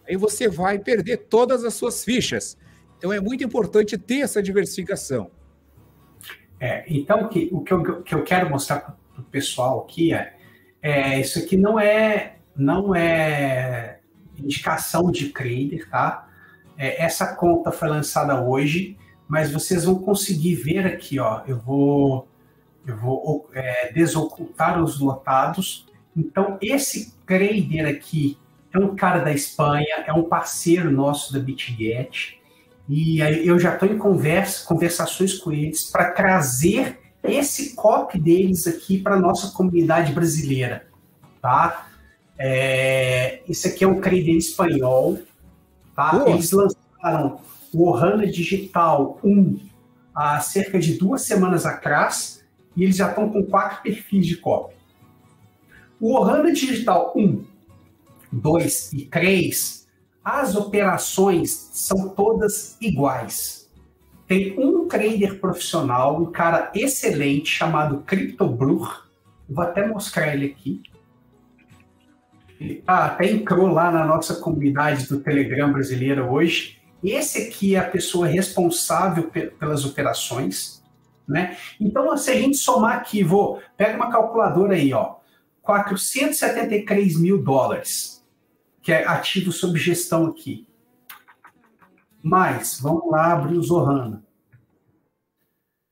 aí você vai perder todas as suas fichas. Então, é muito importante ter essa diversificação. Então, o que eu quero mostrar para o pessoal aqui isso aqui não é indicação de trader, tá? Essa conta foi lançada hoje, mas vocês vão conseguir ver aqui, ó, eu vou desocultar os lotados. Então, esse trader aqui é um cara da Espanha, é um parceiro nosso da Bitget, e eu já estou em conversações com eles para trazer esse copy deles aqui para a nossa comunidade brasileira, tá? Esse aqui é um trader espanhol, tá? Eles lançaram o Ohana Digital 1 há cerca de 2 semanas atrás, e eles já estão com 4 perfis de copy. O Ohana Digital 1, 2 e 3, as operações são todas iguais. Tem um trader profissional, um cara excelente, chamado Crypto Blur. Vou até mostrar ele aqui. Ele até entrou lá na nossa comunidade do Telegram brasileira hoje. Esse aqui é a pessoa responsável pelas operações, né? Então, se a gente somar aqui, pega uma calculadora aí, ó, 473 mil dólares, que é ativo sob gestão aqui. Mais, vamos lá, abrir os Ohana.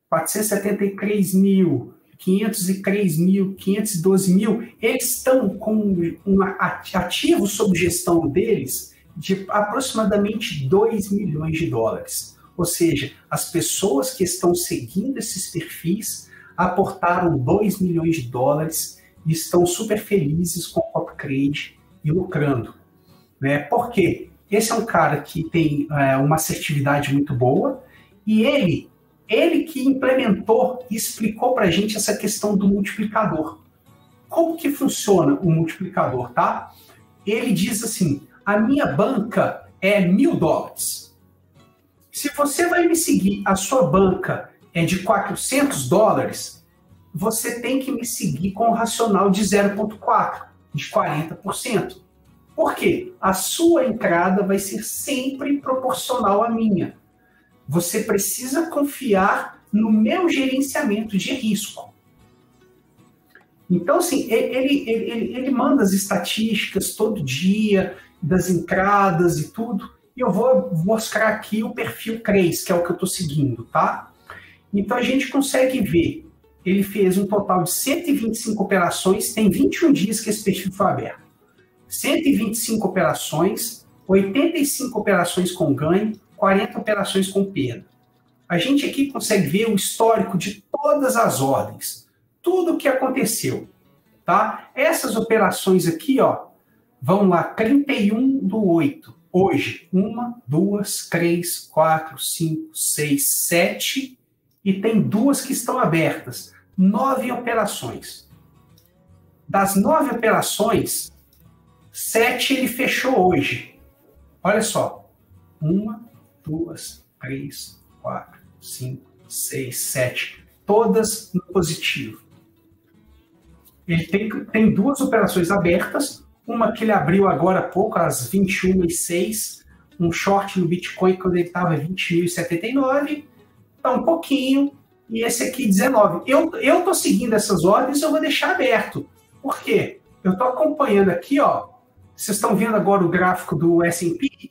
473 mil, 503 mil, 512 mil, eles estão com um ativo sob gestão deles de aproximadamente 2 milhões de dólares. Ou seja, as pessoas que estão seguindo esses perfis aportaram 2 milhões de dólares e estão super felizes com o copy trade e lucrando, né? Por quê? Esse é um cara que tem uma assertividade muito boa, e ele que implementou e explicou para a gente essa questão do multiplicador. Como que funciona o multiplicador, tá? Ele diz assim: a minha banca é $1.000. Se você vai me seguir, a sua banca é de $400, você tem que me seguir com o racional de 0,4, de 40%. Por quê? A sua entrada vai ser sempre proporcional à minha. Você precisa confiar no meu gerenciamento de risco. Então, assim, ele manda as estatísticas todo dia, das entradas e tudo, E eu vou mostrar aqui o perfil 3, que é o que eu estou seguindo, tá? Então, a gente consegue ver, ele fez um total de 125 operações, tem 21 dias que esse perfil foi aberto. 125 operações, 85 operações com ganho, 40 operações com perda. A gente aqui consegue ver o histórico de todas as ordens, tudo o que aconteceu, tá? Essas operações aqui, ó, vão lá, 31 do 8, hoje, 1, 2, 3, 4, 5, 6, 7, e tem duas que estão abertas, 9 operações. Das 9 operações, 7 ele fechou hoje. Olha só, 1, 2, 3, 4, 5, 6, 7, todas no positivo. Ele tem duas operações abertas, uma que ele abriu agora há pouco, às 21h06, um short no Bitcoin quando ele estava 20.079, está um pouquinho, e esse aqui 19. Eu estou seguindo essas ordens, eu vou deixar aberto. Por quê? Eu estou acompanhando aqui, ó. Vocês estão vendo agora o gráfico do S&P?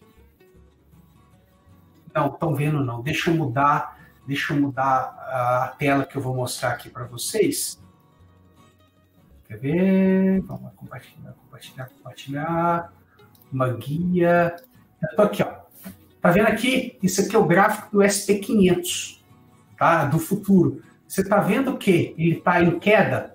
Não, estão vendo não. Deixa eu mudar a tela que eu vou mostrar aqui para vocês. Quer ver? Vamos lá, compartilhar. Uma guia. Eu tô aqui, ó. Tá vendo aqui? Isso aqui é o gráfico do SP500, tá? Do futuro. Você tá vendo o quê? Ele tá em queda.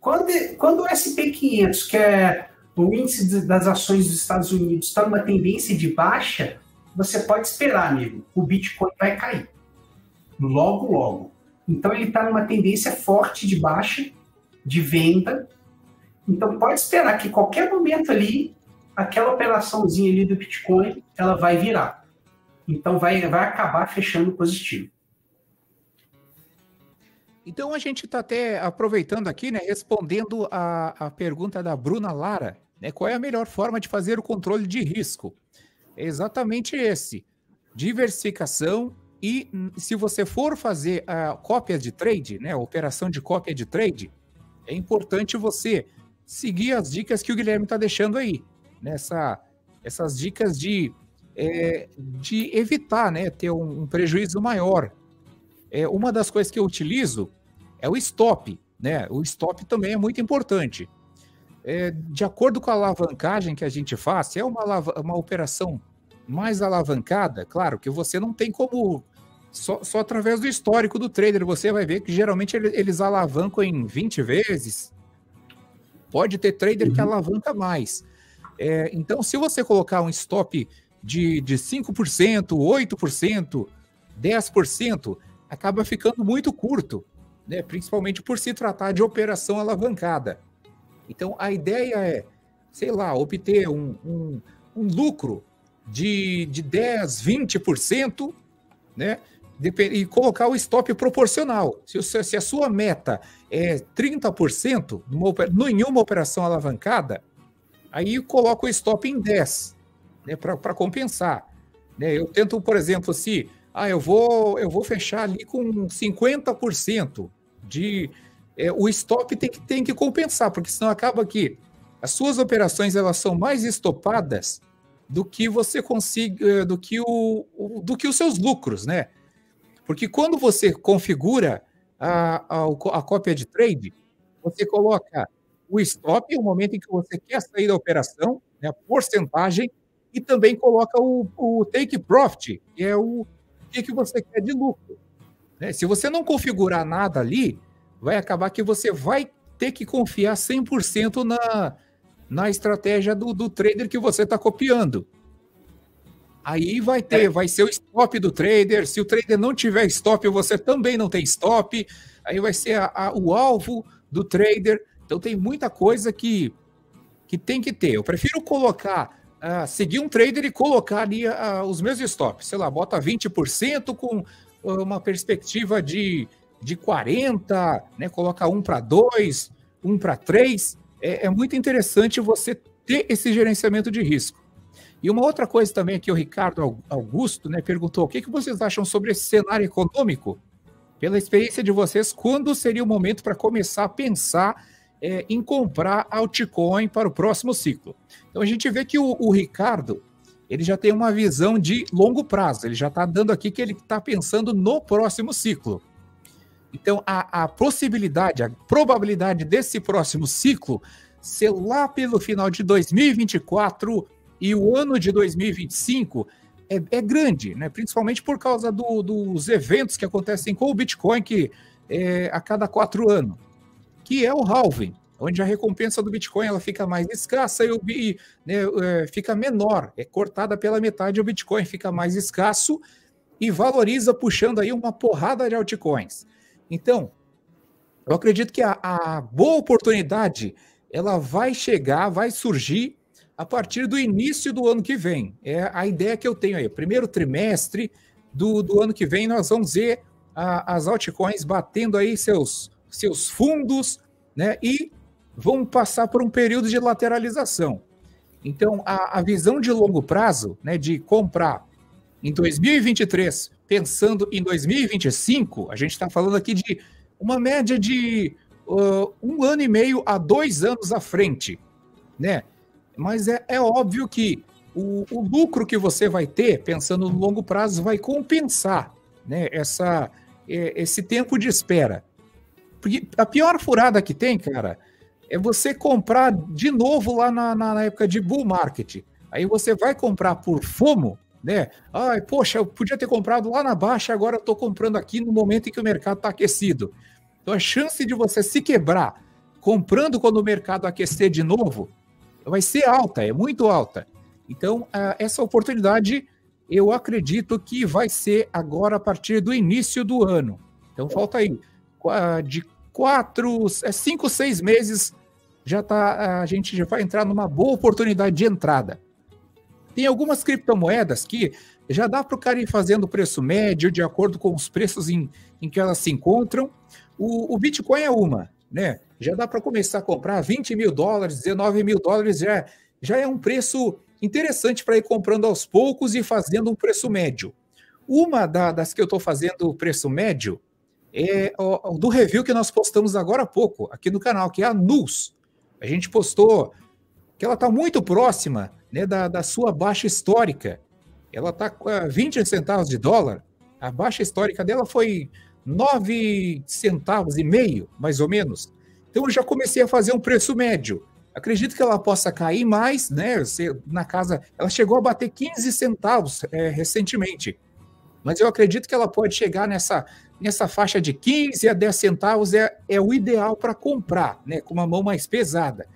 Quando o SP500, que é o índice das ações dos Estados Unidos, está numa tendência de baixa, você pode esperar, amigo. O Bitcoin vai cair. Logo, logo. Então, ele está numa tendência forte de baixa, de venda. Então, pode esperar que qualquer momento ali, aquela operaçãozinha ali do Bitcoin, ela vai virar. Então, vai acabar fechando positivo. Então, a gente está até aproveitando aqui, né, respondendo a pergunta da Bruna Lara, né, qual é a melhor forma de fazer o controle de risco? É exatamente esse. Diversificação. E se você for fazer a cópia de trade, né, a operação de cópia de trade, é importante você seguir as dicas que o Guilherme está deixando aí, nessa, essas dicas de evitar, né, ter um prejuízo maior. É, uma das coisas que eu utilizo é o stop, né? O stop também é muito importante. É, de acordo com a alavancagem que a gente faz, se é uma operação mais alavancada, claro que você não tem como... Só através do histórico do trader, você vai ver que geralmente eles alavancam em 20 vezes. Pode ter trader que alavanca mais. É, então, se você colocar um stop de 5%, 8%, 10%, acaba ficando muito curto, né? Principalmente por se tratar de operação alavancada. Então, a ideia é, sei lá, obter um lucro de 10%, 20%, né? E colocar o stop proporcional. Se a sua meta é 30% em uma operação alavancada, aí coloca o stop em 10%, né, para compensar, né? Eu tento, por exemplo, se eu vou fechar ali com 50% o stop tem que compensar, porque senão acaba que as suas operações elas são mais estopadas do que você consiga, do que os seus lucros, né? Porque quando você configura a cópia de trade, você coloca o stop, o momento em que você quer sair da operação, né, a porcentagem, e também coloca o take profit, que é o que você quer de lucro, né? Se você não configurar nada ali, vai acabar que você vai ter que confiar 100% na estratégia do trader que você está copiando. Aí vai ser o stop do trader. Se o trader não tiver stop, você também não tem stop. Aí vai ser o alvo do trader. Então tem muita coisa que tem que ter. Eu prefiro seguir um trader e colocar ali os meus stops. Sei lá, bota 20% com uma perspectiva de 40%, né? Coloca 1 para 2, 1 para 3... É muito interessante você ter esse gerenciamento de risco. E uma outra coisa também que o Ricardo Augusto, né, perguntou, o que vocês acham sobre esse cenário econômico? Pela experiência de vocês, quando seria o momento para começar a pensar em comprar altcoin para o próximo ciclo? Então, a gente vê que o Ricardo ele já tem uma visão de longo prazo, ele já está dando aqui que ele está pensando no próximo ciclo. Então, a possibilidade, a probabilidade desse próximo ciclo ser lá pelo final de 2024 e o ano de 2025 é grande, né? Principalmente por causa dos eventos que acontecem com o Bitcoin, que é a cada 4 anos, que é o halving, onde a recompensa do Bitcoin ela fica mais escassa e fica menor, é cortada pela metade, o Bitcoin fica mais escasso e valoriza, puxando aí uma porrada de altcoins. Então, eu acredito que a boa oportunidade ela vai chegar, vai surgir a partir do início do ano que vem. É a ideia que eu tenho aí. Primeiro trimestre do ano que vem, nós vamos ver as altcoins batendo aí seus fundos, né? E vão passar por um período de lateralização. Então, a visão de longo prazo, né, de comprar em 2023, pensando em 2025, a gente está falando aqui de uma média de 1 ano e meio a 2 anos à frente, né? Mas é óbvio que o lucro que você vai ter, pensando no longo prazo, vai compensar, né, esse tempo de espera. Porque a pior furada que tem, cara, é você comprar de novo lá na época de bull market. Aí você vai comprar por FOMO, né? Ai, poxa, eu podia ter comprado lá na baixa, agora eu estou comprando aqui no momento em que o mercado está aquecido. Então a chance de você se quebrar comprando quando o mercado aquecer de novo vai ser alta, é muito alta. Então essa oportunidade eu acredito que vai ser agora a partir do início do ano. Então falta aí de 5, 6 meses, já tá, a gente já vai entrar numa boa oportunidade de entrada. Tem algumas criptomoedas que já dá para o cara ir fazendo preço médio de acordo com os preços em que elas se encontram. O Bitcoin é uma, né? Já dá para começar a comprar $20 mil, $19 mil, já é um preço interessante para ir comprando aos poucos e fazendo um preço médio. Uma das que eu estou fazendo o preço médio é do review que nós postamos agora há pouco aqui no canal, que é a NUS. A gente postou que ela está muito próxima, né, da sua baixa histórica. Ela está a 20 centavos de dólar. A baixa histórica dela foi 9 centavos e meio, mais ou menos. Então eu já comecei a fazer um preço médio. Acredito que ela possa cair mais, né? Na casa, ela chegou a bater 15 centavos recentemente. Mas eu acredito que ela pode chegar nessa faixa de 15 a 10 centavos, é o ideal para comprar, né, com uma mão mais pesada.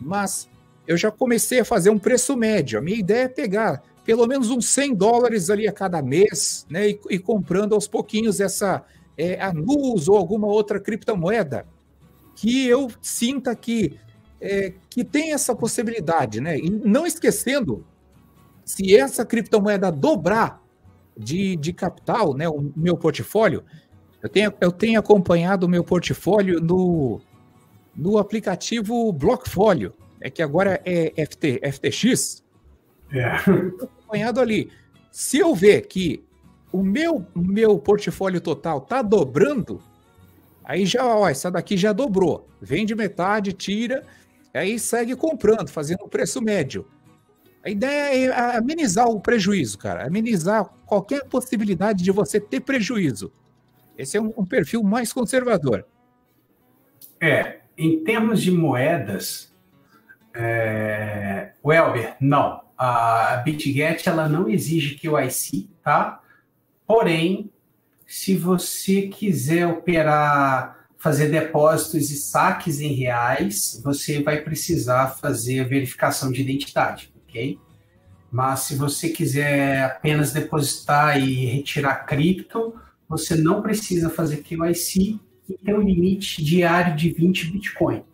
Mas eu já comecei a fazer um preço médio. A minha ideia é pegar pelo menos uns $100 ali a cada mês, né, e comprando aos pouquinhos a NUS ou alguma outra criptomoeda que eu sinta que tem essa possibilidade, né? E não esquecendo, se essa criptomoeda dobrar de capital, né, o meu portfólio, eu tenho acompanhado o meu portfólio no aplicativo Blockfolio, que agora é FTX. Estou acompanhado ali. Se eu ver que o meu portfólio total está dobrando, aí já, ó, essa daqui já dobrou. Vende metade, tira, aí segue comprando, fazendo um preço médio. A ideia é amenizar o prejuízo, cara. Amenizar qualquer possibilidade de você ter prejuízo. Esse é um perfil mais conservador. Em termos de moedas, o Elber, não. A Bitget, ela não exige KYC, tá? Porém, se você quiser operar, fazer depósitos e saques em reais, você vai precisar fazer a verificação de identidade. Mas se você quiser apenas depositar e retirar cripto, você não precisa fazer KYC e tem um limite diário de 20 Bitcoin.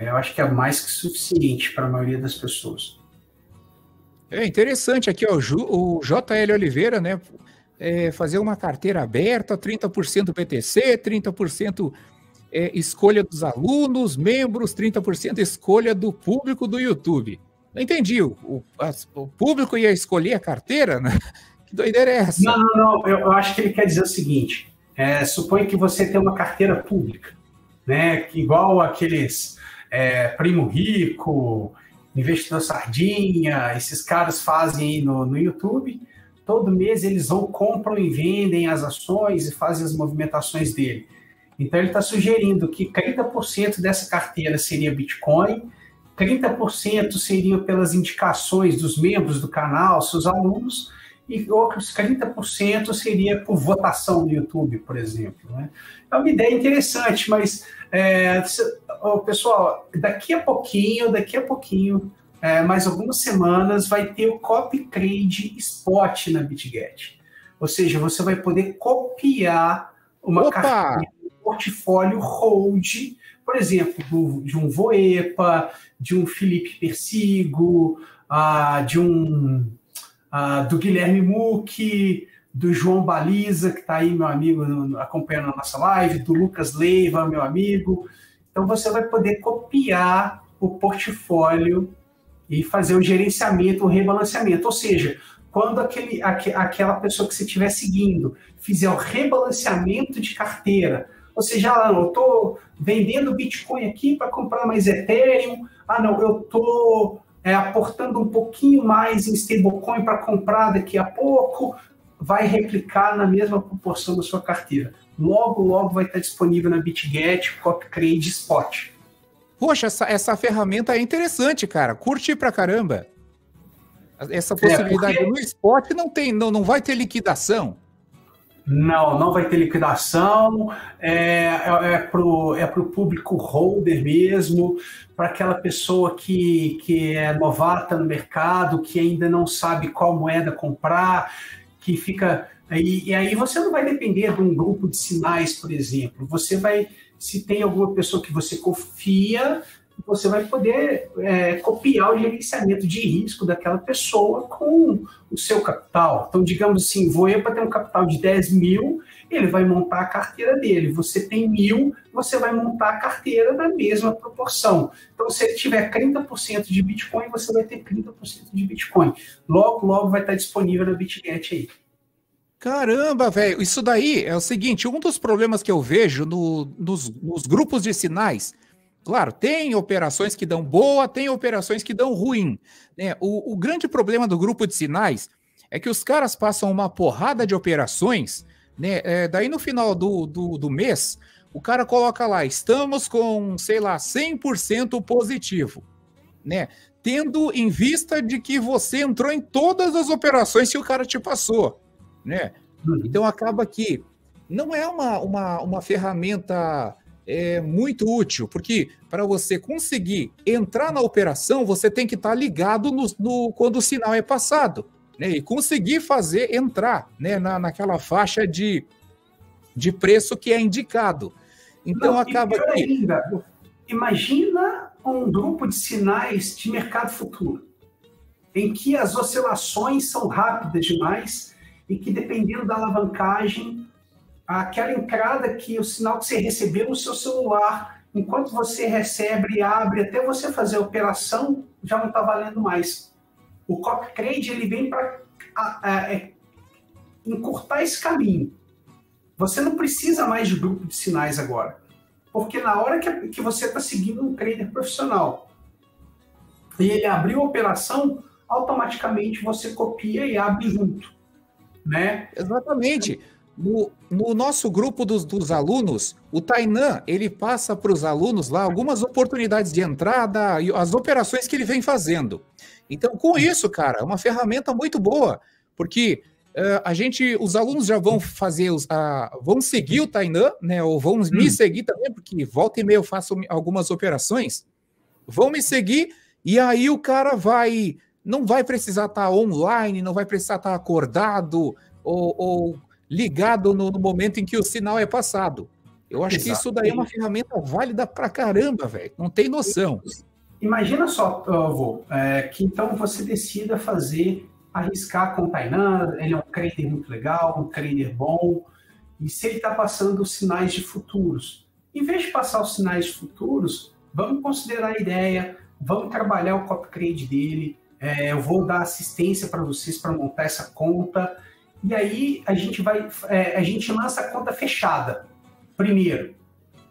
Eu acho que é mais que suficiente para a maioria das pessoas. É interessante aqui, ó, o JL Oliveira, né, fazer uma carteira aberta, 30% BTC, 30% escolha dos alunos, membros, 30% escolha do público do YouTube. Não entendi, o público ia escolher a carteira? Né? Que doideira é essa? Não, eu acho que ele quer dizer o seguinte, suponha que você tem uma carteira pública, né, igual aqueles primo rico, Investidor Sardinha, esses caras fazem aí no YouTube. Todo mês eles vão, compram e vendem as ações e fazem as movimentações dele. Então ele está sugerindo que 30% dessa carteira seria Bitcoin, 30% seria pelas indicações dos membros do canal, seus alunos, e outros 30% seria por votação no YouTube, por exemplo. Né? É uma ideia interessante, mas, pessoal, daqui a pouquinho, mais algumas semanas, vai ter o Copy Trade Spot na Bitget. Ou seja, você vai poder copiar uma carteira, um portfólio hold, por exemplo, de um Voepa, de um Felipe Persigo, do Guilherme Muck, do João Baliza, que está aí, meu amigo, acompanhando a nossa live, do Lucas Leiva, meu amigo. Então, você vai poder copiar o portfólio e fazer o gerenciamento, o rebalanceamento. Ou seja, quando aquela pessoa que você estiver seguindo fizer o rebalanceamento de carteira, ou seja, eu estou vendendo Bitcoin aqui para comprar mais Ethereum, eu estou... aportando um pouquinho mais em stablecoin para comprar daqui a pouco, vai replicar na mesma proporção da sua carteira. Logo vai estar disponível na Bitget, Copy Trade Spot. Poxa, essa ferramenta é interessante, cara. Curti pra caramba. Essa possibilidade porque... no Spot não vai ter liquidação. Não vai ter liquidação, pro público holder mesmo, para aquela pessoa que é novata no mercado, que ainda não sabe qual moeda comprar, que fica... E aí você não vai depender de um grupo de sinais, por exemplo. Você vai, se tem alguma pessoa que você confia, você vai poder copiar o gerenciamento de risco daquela pessoa com o seu capital. Então, digamos assim, Voepa tem um capital de 10 mil, ele vai montar a carteira dele. Você tem 1.000, você vai montar a carteira na mesma proporção. Então, se ele tiver 30% de Bitcoin, você vai ter 30% de Bitcoin. Logo vai estar disponível na Bitget aí. Caramba, velho, isso daí é o seguinte, um dos problemas que eu vejo nos grupos de sinais. Claro, tem operações que dão boa, tem operações que dão ruim. Né? O grande problema do grupo de sinais é que os caras passam uma porrada de operações, né? Daí no final do mês, o cara coloca lá, estamos com, 100% positivo. Né? Tendo em vista de que você entrou em todas as operações que o cara te passou. Né? Então acaba que não é uma ferramenta... é muito útil, porque para você conseguir entrar na operação, você tem que estar ligado quando o sinal é passado, né? E conseguir fazer entrar, né? Naquela faixa de preço que é indicado. Então, acaba que... ainda, imagina um grupo de sinais de mercado futuro, em que as oscilações são rápidas demais e que, dependendo da alavancagem, aquela entrada que o sinal que você recebeu no seu celular, enquanto você recebe e abre, até você fazer a operação, já não está valendo mais. O Copy Trade, ele vem para encurtar esse caminho. Você não precisa mais de grupo de sinais agora, porque na hora que você está seguindo um trader profissional e ele abriu a operação, automaticamente você copia e abre junto. Né? Exatamente. No nosso grupo dos alunos, o Tainan, ele passa para os alunos lá algumas oportunidades de entrada e as operações que ele vem fazendo. Então, com isso, cara, é uma ferramenta muito boa, porque os alunos já vão fazer, vão seguir o Tainan, né, ou vão me seguir também, porque volta e meia eu faço algumas operações, vão me seguir e aí o cara não vai precisar estar online, não vai precisar estar acordado ou ligado no momento em que o sinal é passado. Eu acho que isso daí é uma ferramenta válida pra caramba, velho. Não tem noção. Imagina só, Vô, que então você decida arriscar com o Tainan, ele é um trader muito legal, um trader bom, e se ele está passando os sinais de futuros. Em vez de passar os sinais de futuros, vamos considerar a ideia, vamos trabalhar o copy trade dele, eu vou dar assistência para vocês para montar essa conta. E aí a gente lança a conta fechada primeiro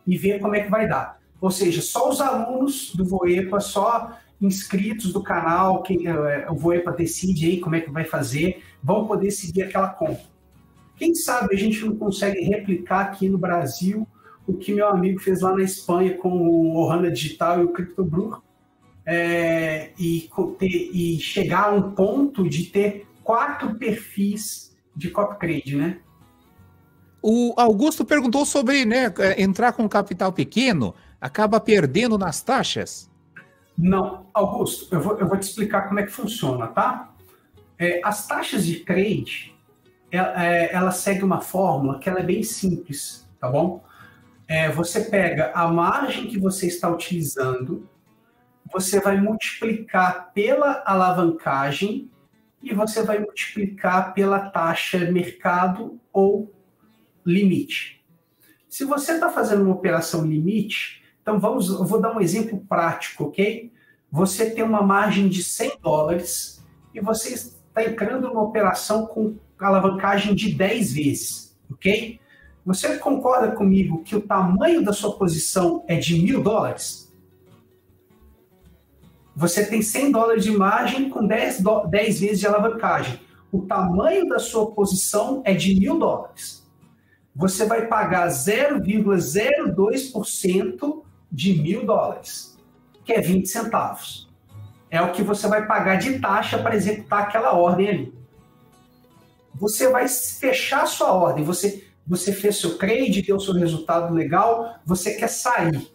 e vê como é que vai dar. Ou seja, só os alunos do Voepa, só inscritos do canal, que o Voepa decide aí como é que vai fazer, vão poder seguir aquela conta. Quem sabe a gente não consegue replicar aqui no Brasil o que meu amigo fez lá na Espanha com o Ohana Digital e o Crypto Blur, e chegar a um ponto de ter 4 perfis de copy trade, né? O Augusto perguntou sobre, né, entrar com capital pequeno, acaba perdendo nas taxas? Não, Augusto, eu vou te explicar como é que funciona, tá? As taxas de trade, ela segue uma fórmula que ela é bem simples, tá bom? Você pega a margem que você está utilizando, você vai multiplicar pela alavancagem e você vai multiplicar pela taxa mercado ou limite. Se você está fazendo uma operação limite, então eu vou dar um exemplo prático, ok? Você tem uma margem de $100 e você está entrando numa operação com alavancagem de 10 vezes, ok? Você concorda comigo que o tamanho da sua posição é de $1.000? Você tem $100 de margem com 10 vezes de alavancagem. O tamanho da sua posição é de $1.000. Você vai pagar 0,02% de $1.000, que é 20 centavos. É o que você vai pagar de taxa para executar aquela ordem ali. Você vai fechar sua ordem, você fez seu trade, deu seu resultado legal, você quer sair.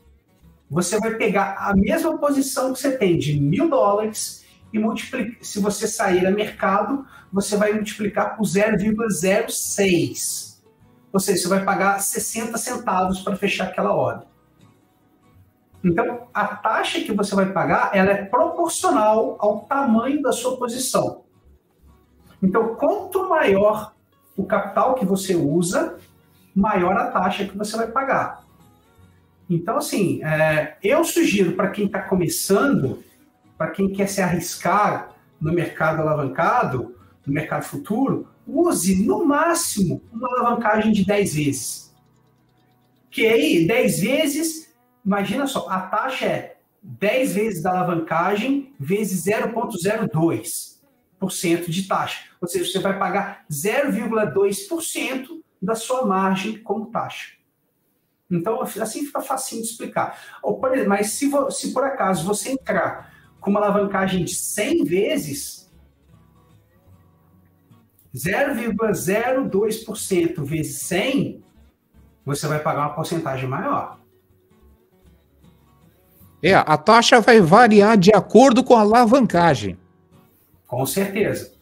Você vai pegar a mesma posição que você tem de $1.000 e multiplicar. Se você sair a mercado, você vai multiplicar por 0,06%. Ou seja, você vai pagar 60 centavos para fechar aquela ordem. Então, a taxa que você vai pagar, ela é proporcional ao tamanho da sua posição. Então, quanto maior o capital que você usa, maior a taxa que você vai pagar. Então, assim, eu sugiro para quem está começando, para quem quer se arriscar no mercado alavancado, no mercado futuro, use, no máximo, uma alavancagem de 10 vezes. Que aí, 10 vezes, imagina só, a taxa é 10 vezes da alavancagem vezes 0,02% de taxa. Ou seja, você vai pagar 0,2% da sua margem como taxa. Então, assim fica facinho de explicar. Mas se por acaso você entrar com uma alavancagem de 100 vezes... 0,02% vezes 100, você vai pagar uma porcentagem maior. A taxa vai variar de acordo com a alavancagem. Com certeza.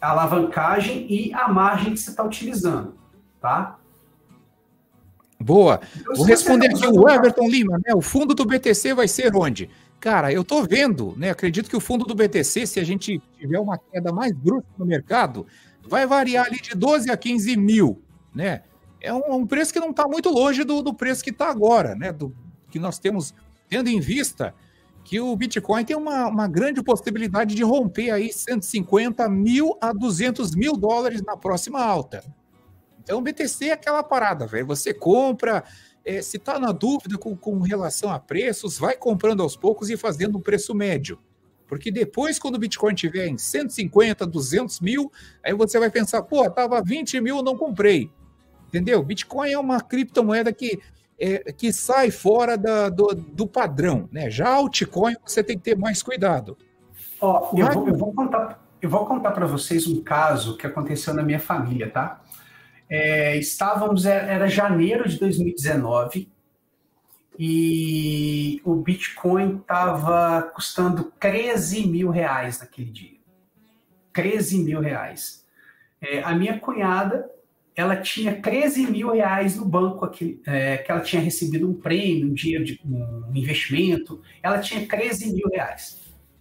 A alavancagem e a margem que você está utilizando, tá? Boa. Vou responder aqui o Everton Lima, né? O fundo do BTC vai ser onde? Cara, eu tô vendo, né? Acredito que o fundo do BTC, se a gente tiver uma queda mais brusca no mercado, vai variar ali de 12 a 15 mil, né? É um preço que não está muito longe do preço que está agora, né? Que nós temos, tendo em vista que o Bitcoin tem uma grande possibilidade de romper aí 150 mil a 200 mil dólares na próxima alta. Então, o BTC é aquela parada, velho. Você compra, se está na dúvida com relação a preços, vai comprando aos poucos e fazendo um preço médio. Porque depois, quando o Bitcoin estiver em 150, 200 mil, aí você vai pensar, pô, estava 20 mil, não comprei. Entendeu? Bitcoin é uma criptomoeda que sai fora do padrão, né? Já altcoin, você tem que ter mais cuidado. Eu vou contar para vocês um caso que aconteceu na minha família, tá? Era janeiro de 2019... e o Bitcoin estava custando R$13.000 naquele dia. R$13.000. A minha cunhada, ela tinha R$13.000 no banco, que ela tinha recebido um prêmio, um dinheiro de um investimento. Ela tinha R$13.000.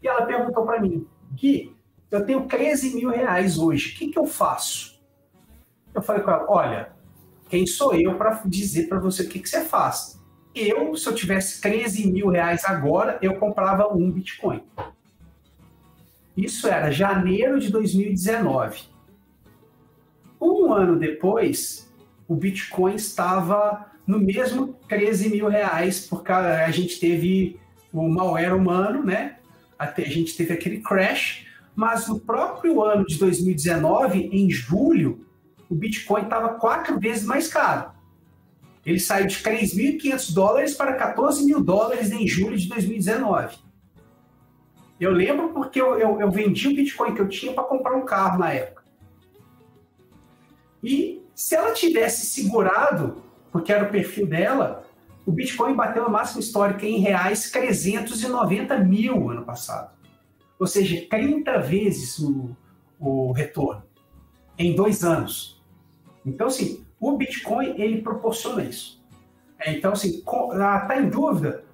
E ela perguntou para mim, Gui, eu tenho R$13.000 hoje, o que eu faço? Eu falei com ela, olha, quem sou eu para dizer para você o que você faz? Se eu tivesse R$13.000 agora, eu comprava um Bitcoin. Isso era janeiro de 2019. Um ano depois, o Bitcoin estava no mesmo R$13.000, porque a gente teve o malware humano, né? a gente teve aquele crash, mas no próprio ano de 2019, em julho, o Bitcoin estava 4 vezes mais caro. Ele saiu de $3.500 para $14.000 em julho de 2019. Eu lembro porque eu vendi o Bitcoin que eu tinha para comprar um carro na época. E se ela tivesse segurado, porque era o perfil dela, o Bitcoin bateu a máxima histórica em reais 390 mil ano passado. Ou seja, 30 vezes o retorno em 2 anos. Então, assim, o Bitcoin, ele proporciona isso. Então, assim, está em dúvida?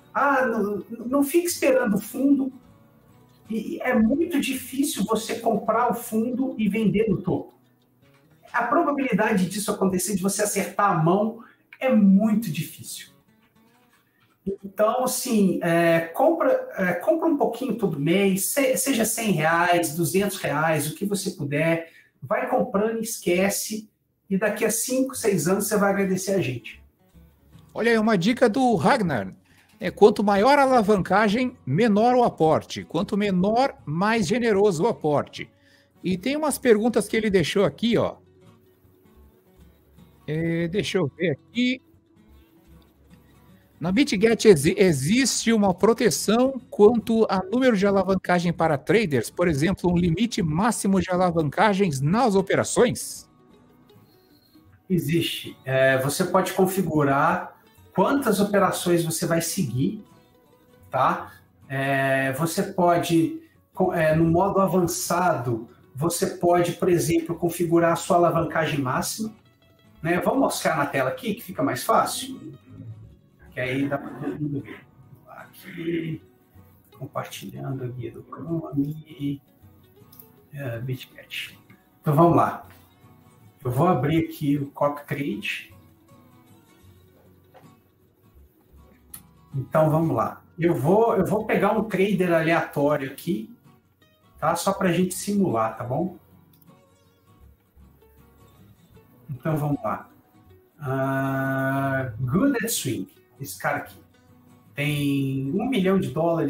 Não fique esperando o fundo. E é muito difícil você comprar o fundo e vender no topo. A probabilidade disso acontecer, de você acertar a mão, é muito difícil. Então, assim, compra um pouquinho todo mês, seja R$100, R$200, o que você puder. Vai comprando, esquece, e daqui a 5, 6 anos você vai agradecer a gente. Olha aí uma dica do Ragnar. Quanto maior a alavancagem, menor o aporte. Quanto menor, mais generoso o aporte. E tem umas perguntas que ele deixou aqui, ó. Deixa eu ver aqui. Na Bitget existe uma proteção quanto a número de alavancagem para traders? Por exemplo, um limite máximo de alavancagens nas operações? Existe. Você pode configurar quantas operações você vai seguir, tá? Você pode, no modo avançado, você pode, por exemplo, configurar a sua alavancagem máxima, né? Vamos mostrar na tela aqui, que fica mais fácil. Que aí dá para todo mundo ver. Aqui, compartilhando a guia do Chrome, Bitget. Então, vamos lá. Eu vou abrir aqui o Cockcrate. Então, vamos lá. Eu vou pegar um trader aleatório aqui, tá? Só para a gente simular, tá bom? Então, vamos lá. Good at Swing, esse cara aqui. Tem $1 milhão em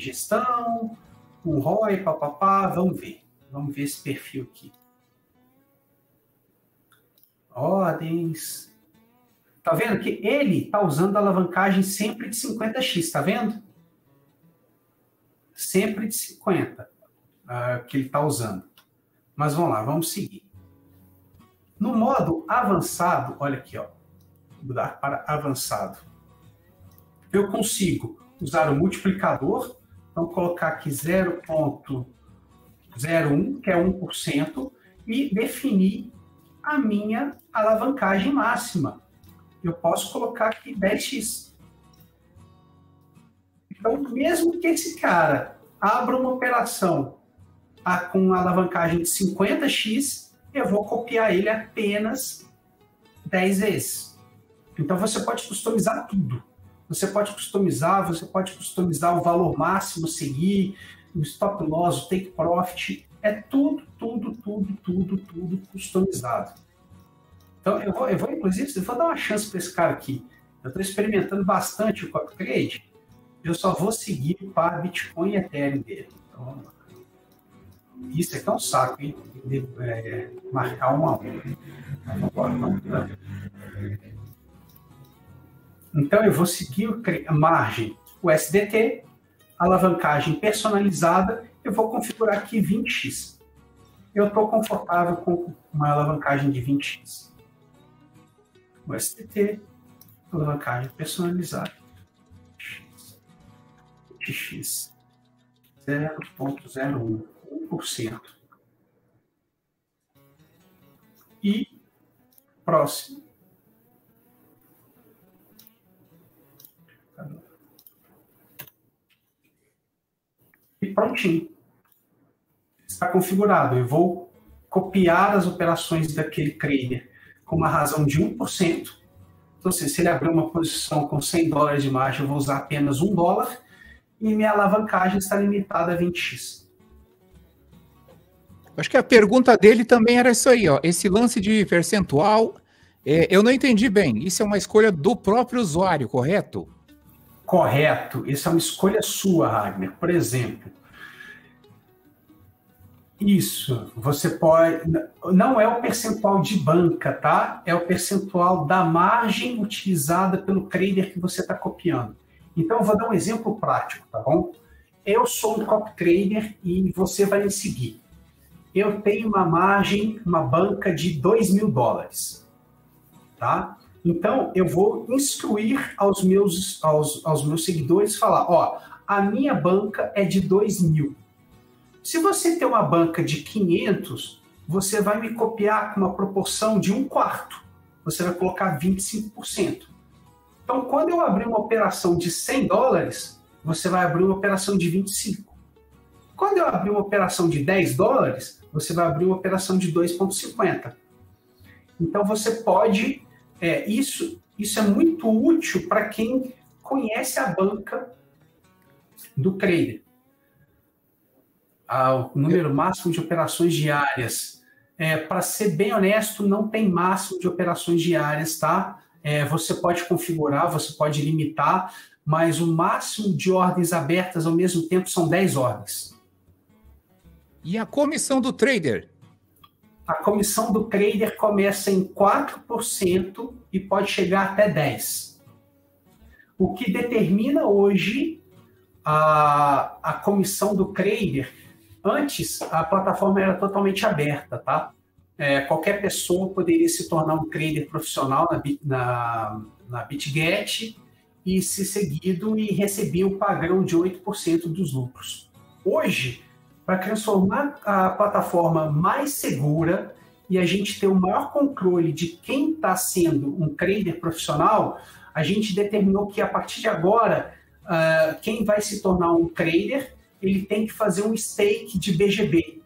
gestão, um ROI, papapá, vamos ver. Vamos ver esse perfil aqui. Ordens... Tá vendo que ele tá usando a alavancagem sempre de 50x, tá vendo? Sempre de 50 que ele tá usando. Mas vamos lá, vamos seguir. No modo avançado, olha aqui, ó, mudar para avançado. Eu consigo usar o multiplicador, então colocar aqui 0,01, que é 1%, e definir a minha alavancagem máxima. Eu posso colocar aqui 10x. Então, mesmo que esse cara abra uma operação com alavancagem de 50x, eu vou copiar ele apenas 10 vezes. Então, você pode customizar tudo. Você pode customizar o valor máximo, seguir, o stop loss, o take profit. É tudo customizado. Então, eu vou dar uma chance para esse cara aqui. Eu estou experimentando bastante o Copy Trade. Eu só vou seguir para Bitcoin e Ethereum dele. Então, vamos lá. Isso aqui é um saco, hein? Marcar uma a uma. Então, eu vou seguir a margem USDT, alavancagem personalizada. Eu vou configurar aqui 20x. Eu estou confortável com uma alavancagem de 20x. USDT, alavancagem personalizada. X, 0,01, 1%. E próximo. E prontinho. Está configurado. Eu vou copiar as operações daquele trader com uma razão de 1%. Então, se ele abrir uma posição com $100 de margem, eu vou usar apenas $1 e minha alavancagem está limitada a 20x. Acho que a pergunta dele também era isso aí, ó. Esse lance de percentual, eu não entendi bem. Isso é uma escolha do próprio usuário, correto? Correto. Isso é uma escolha sua, Ragnar. Por exemplo, Isso, você pode... Não é o percentual de banca, tá? É o percentual da margem utilizada pelo trader que você está copiando. Então, eu vou dar um exemplo prático, tá bom? Eu sou um copy trader e você vai me seguir. Eu tenho uma margem, uma banca de $2.000, tá? Então, eu vou instruir aos meus seguidores, falar, ó, a minha banca é de $2.000. Se você tem uma banca de 500, você vai me copiar com uma proporção de 1/4. Você vai colocar 25%. Então, quando eu abrir uma operação de $100, você vai abrir uma operação de 25. Quando eu abrir uma operação de $10, você vai abrir uma operação de 2,50. Então, você pode... Isso é muito útil para quem conhece a banca do trader. O número máximo de operações diárias. Para ser bem honesto, não tem máximo de operações diárias, tá? Você pode configurar, você pode limitar, mas o máximo de ordens abertas ao mesmo tempo são 10 ordens. E a comissão do trader? A comissão do trader começa em 4% e pode chegar até 10%. O que determina hoje a comissão do trader... Antes, a plataforma era totalmente aberta, tá? Qualquer pessoa poderia se tornar um trader profissional na Bitget e ser seguido e receber um padrão de 8% dos lucros. Hoje, para transformar a plataforma mais segura e a gente ter o maior controle de quem está sendo um trader profissional, a gente determinou que, a partir de agora, quem vai se tornar um trader... ele tem que fazer um stake de BGB,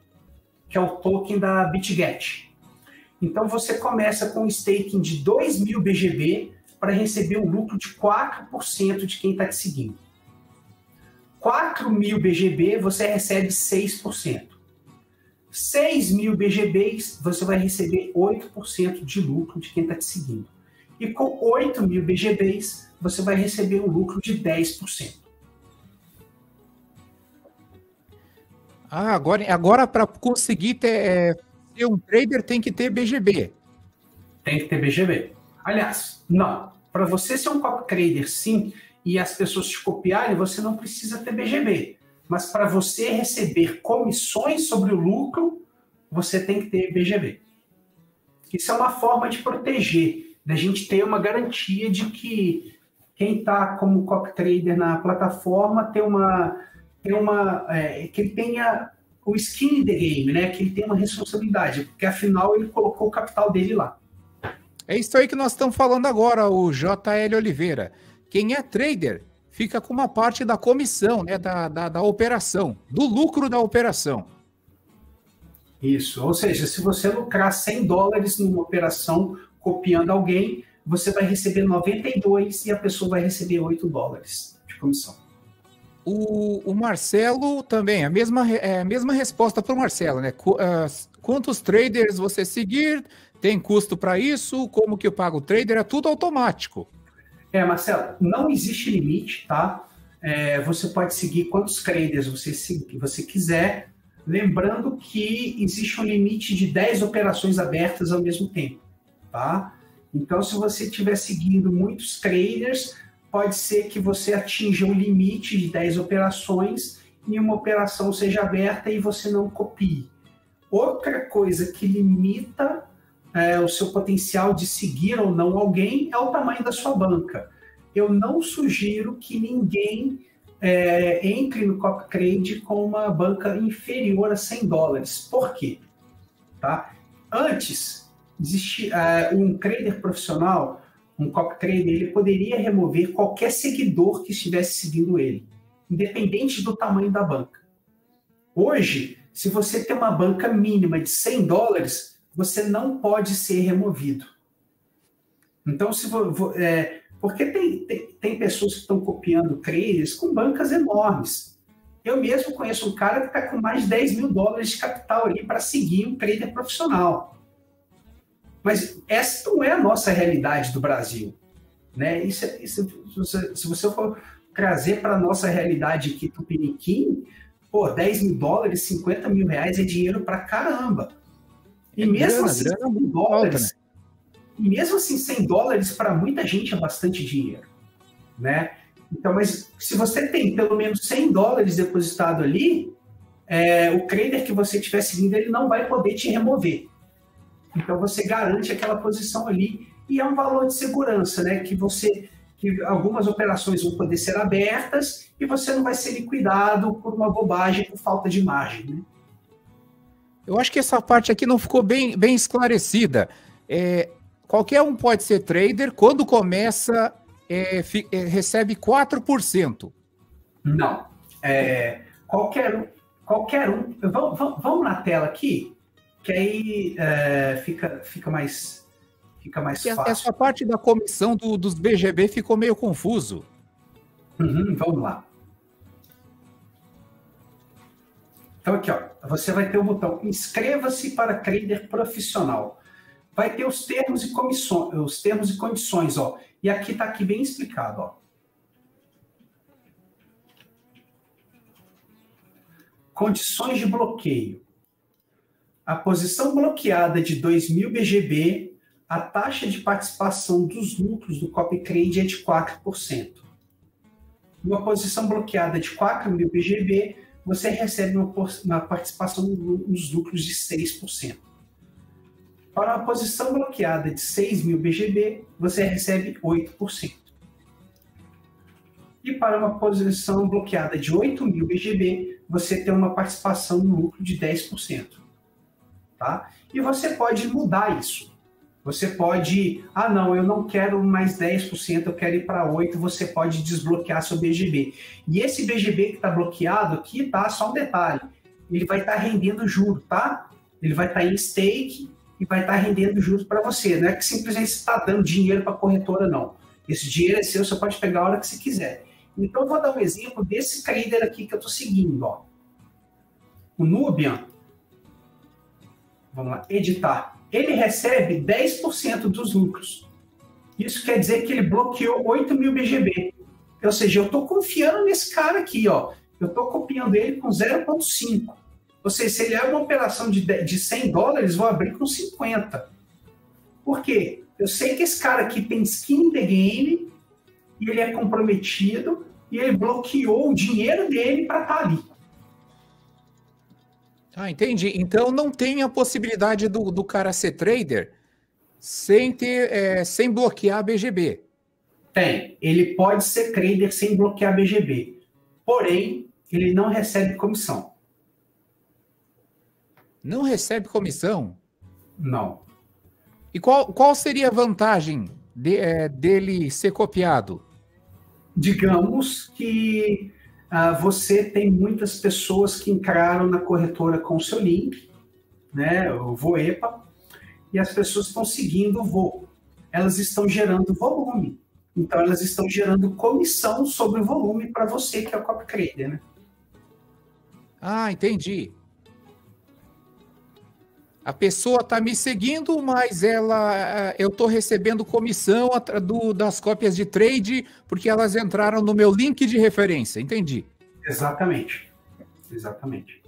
que é o token da Bitget. Então, você começa com um staking de 2.000 BGB para receber um lucro de 4% de quem está te seguindo. 4.000 BGB, você recebe 6%. 6.000 BGBs, você vai receber 8% de lucro de quem está te seguindo. E com 8.000 BGBs, você vai receber um lucro de 10%. Agora para conseguir ter um trader tem que ter BGB. Tem que ter BGB. Aliás, não. Para você ser um copy trader, sim, e as pessoas te copiarem, você não precisa ter BGB. Mas para você receber comissões sobre o lucro, você tem que ter BGB. Isso é uma forma de proteger, da gente ter uma garantia de que quem está como copy trader na plataforma que ele tenha o skin in the game, né? Que ele tenha uma responsabilidade, porque afinal ele colocou o capital dele lá. É isso aí que nós estamos falando agora, o JL Oliveira. Quem é trader fica com uma parte da comissão, né? Da operação, do lucro da operação. Isso, ou seja, se você lucrar $100 numa operação copiando alguém, você vai receber 92 e a pessoa vai receber $8 de comissão. O Marcelo também, a mesma resposta para o Marcelo, né? Quantos traders você seguir? Tem custo para isso? Como que eu pago o trader? É tudo automático. Marcelo, não existe limite, tá? Você pode seguir quantos traders você quiser, lembrando que existe um limite de 10 operações abertas ao mesmo tempo, tá? Então, se você estiver seguindo muitos traders... Pode ser que você atinja um limite de 10 operações e uma operação seja aberta e você não copie. Outra coisa que limita o seu potencial de seguir ou não alguém é o tamanho da sua banca. Eu não sugiro que ninguém entre no copy trade com uma banca inferior a $100. Por quê? Tá? Antes, existia um trader profissional... Um copy trader, ele poderia remover qualquer seguidor que estivesse seguindo ele, independente do tamanho da banca. Hoje, se você tem uma banca mínima de $100, você não pode ser removido. Então, porque tem pessoas que estão copiando traders com bancas enormes. Eu mesmo conheço um cara que está com mais de $10.000 de capital ali para seguir um trader profissional. Mas essa não é a nossa realidade do Brasil, né? Se você for trazer para a nossa realidade aqui do Tupiniquim, pô, 10 mil dólares, 50 mil reais é dinheiro pra caramba. E é mesmo grana, assim, grana 100 dólares, alta, né? E mesmo assim, 100 dólares para muita gente é bastante dinheiro, né? Então, mas se você tem pelo menos 100 dólares depositado ali, o trader que você estiver seguindo, ele não vai poder te remover. Então, você garante aquela posição ali e é um valor de segurança, né? Que algumas operações vão poder ser abertas e você não vai ser liquidado por uma bobagem, por falta de margem, né? Eu acho que essa parte aqui não ficou bem esclarecida. Qualquer um pode ser trader quando começa, recebe 4%. Não. Qualquer um... Vamos na tela aqui, que aí fica mais fácil. Essa parte da comissão dos BGB ficou meio confuso. Uhum, vamos lá. Então aqui, ó, você vai ter o botão inscreva-se para trader profissional. Vai ter os termos e comissões, os termos e condições, ó. E aqui está aqui bem explicado, ó. Condições de bloqueio. A posição bloqueada de 2.000 BGB, a taxa de participação dos lucros do copy trade é de 4%. Uma posição bloqueada de 4.000 BGB, você recebe uma participação nos lucros de 6%. Para uma posição bloqueada de 6.000 BGB, você recebe 8%. E para uma posição bloqueada de 8.000 BGB, você tem uma participação no lucro de 10%. Tá? E você pode mudar isso. Você pode, eu não quero mais 10%, eu quero ir para 8%, você pode desbloquear seu BGB. E esse BGB que está bloqueado aqui, tá? Só um detalhe, ele vai estar rendendo juros, tá? Ele vai estar em stake e vai estar rendendo juros para você. Não é que simplesmente você está dando dinheiro para a corretora, não. Esse dinheiro é seu, você pode pegar a hora que você quiser. Então, eu vou dar um exemplo desse trader aqui que eu estou seguindo, ó. O Nubian. Vamos lá, editar. Ele recebe 10% dos lucros. Isso quer dizer que ele bloqueou 8.000 BGB. Ou seja, eu estou confiando nesse cara aqui, ó. Eu estou copiando ele com 0,5. Ou seja, se ele é uma operação de 100 dólares, vou abrir com 50. Por quê? Eu sei que esse cara aqui tem skin in the game, e ele é comprometido, e ele bloqueou o dinheiro dele para estar ali. Ah, entendi. Então, não tem a possibilidade do cara ser trader sem bloquear a BGB. Tem. Ele pode ser trader sem bloquear a BGB. Porém, ele não recebe comissão. Não recebe comissão? Não. E qual seria a vantagem dele ser copiado? Digamos que... você tem muitas pessoas que entraram na corretora com o seu link, né, o VOEPA, e as pessoas estão seguindo o voo. Elas estão gerando volume. Então, elas estão gerando comissão sobre o volume para você, que é o copy trader, né? Ah, entendi. A pessoa está me seguindo, mas eu estou recebendo comissão das cópias de trade porque elas entraram no meu link de referência. Entendi. Exatamente. Exatamente.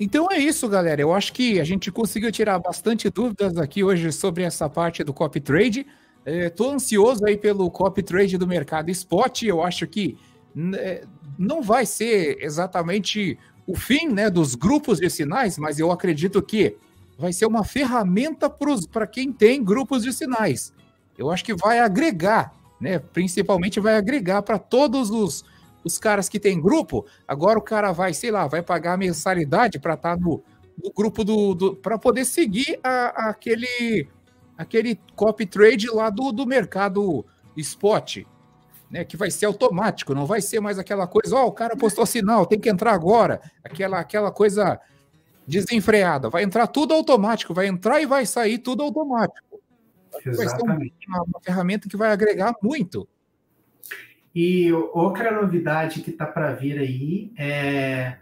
Então é isso, galera. Eu acho que a gente conseguiu tirar bastante dúvidas aqui hoje sobre essa parte do copy trade. Estou ansioso aí pelo copy trade do mercado spot. Eu acho que não vai ser exatamente... o fim, né, dos grupos de sinais, mas eu acredito que vai ser uma ferramenta para quem tem grupos de sinais. Eu acho que vai agregar, né, principalmente vai agregar para todos os caras que têm grupo. Agora o cara vai, sei lá, vai pagar a mensalidade para estar no grupo para poder seguir aquele copy trade lá do mercado spot. Né, que vai ser automático, não vai ser mais aquela coisa, o cara postou sinal, tem que entrar agora, aquela coisa desenfreada, vai entrar tudo automático, vai entrar e vai sair tudo automático. Exatamente. Vai ser uma ferramenta que vai agregar muito. E outra novidade que está para vir aí é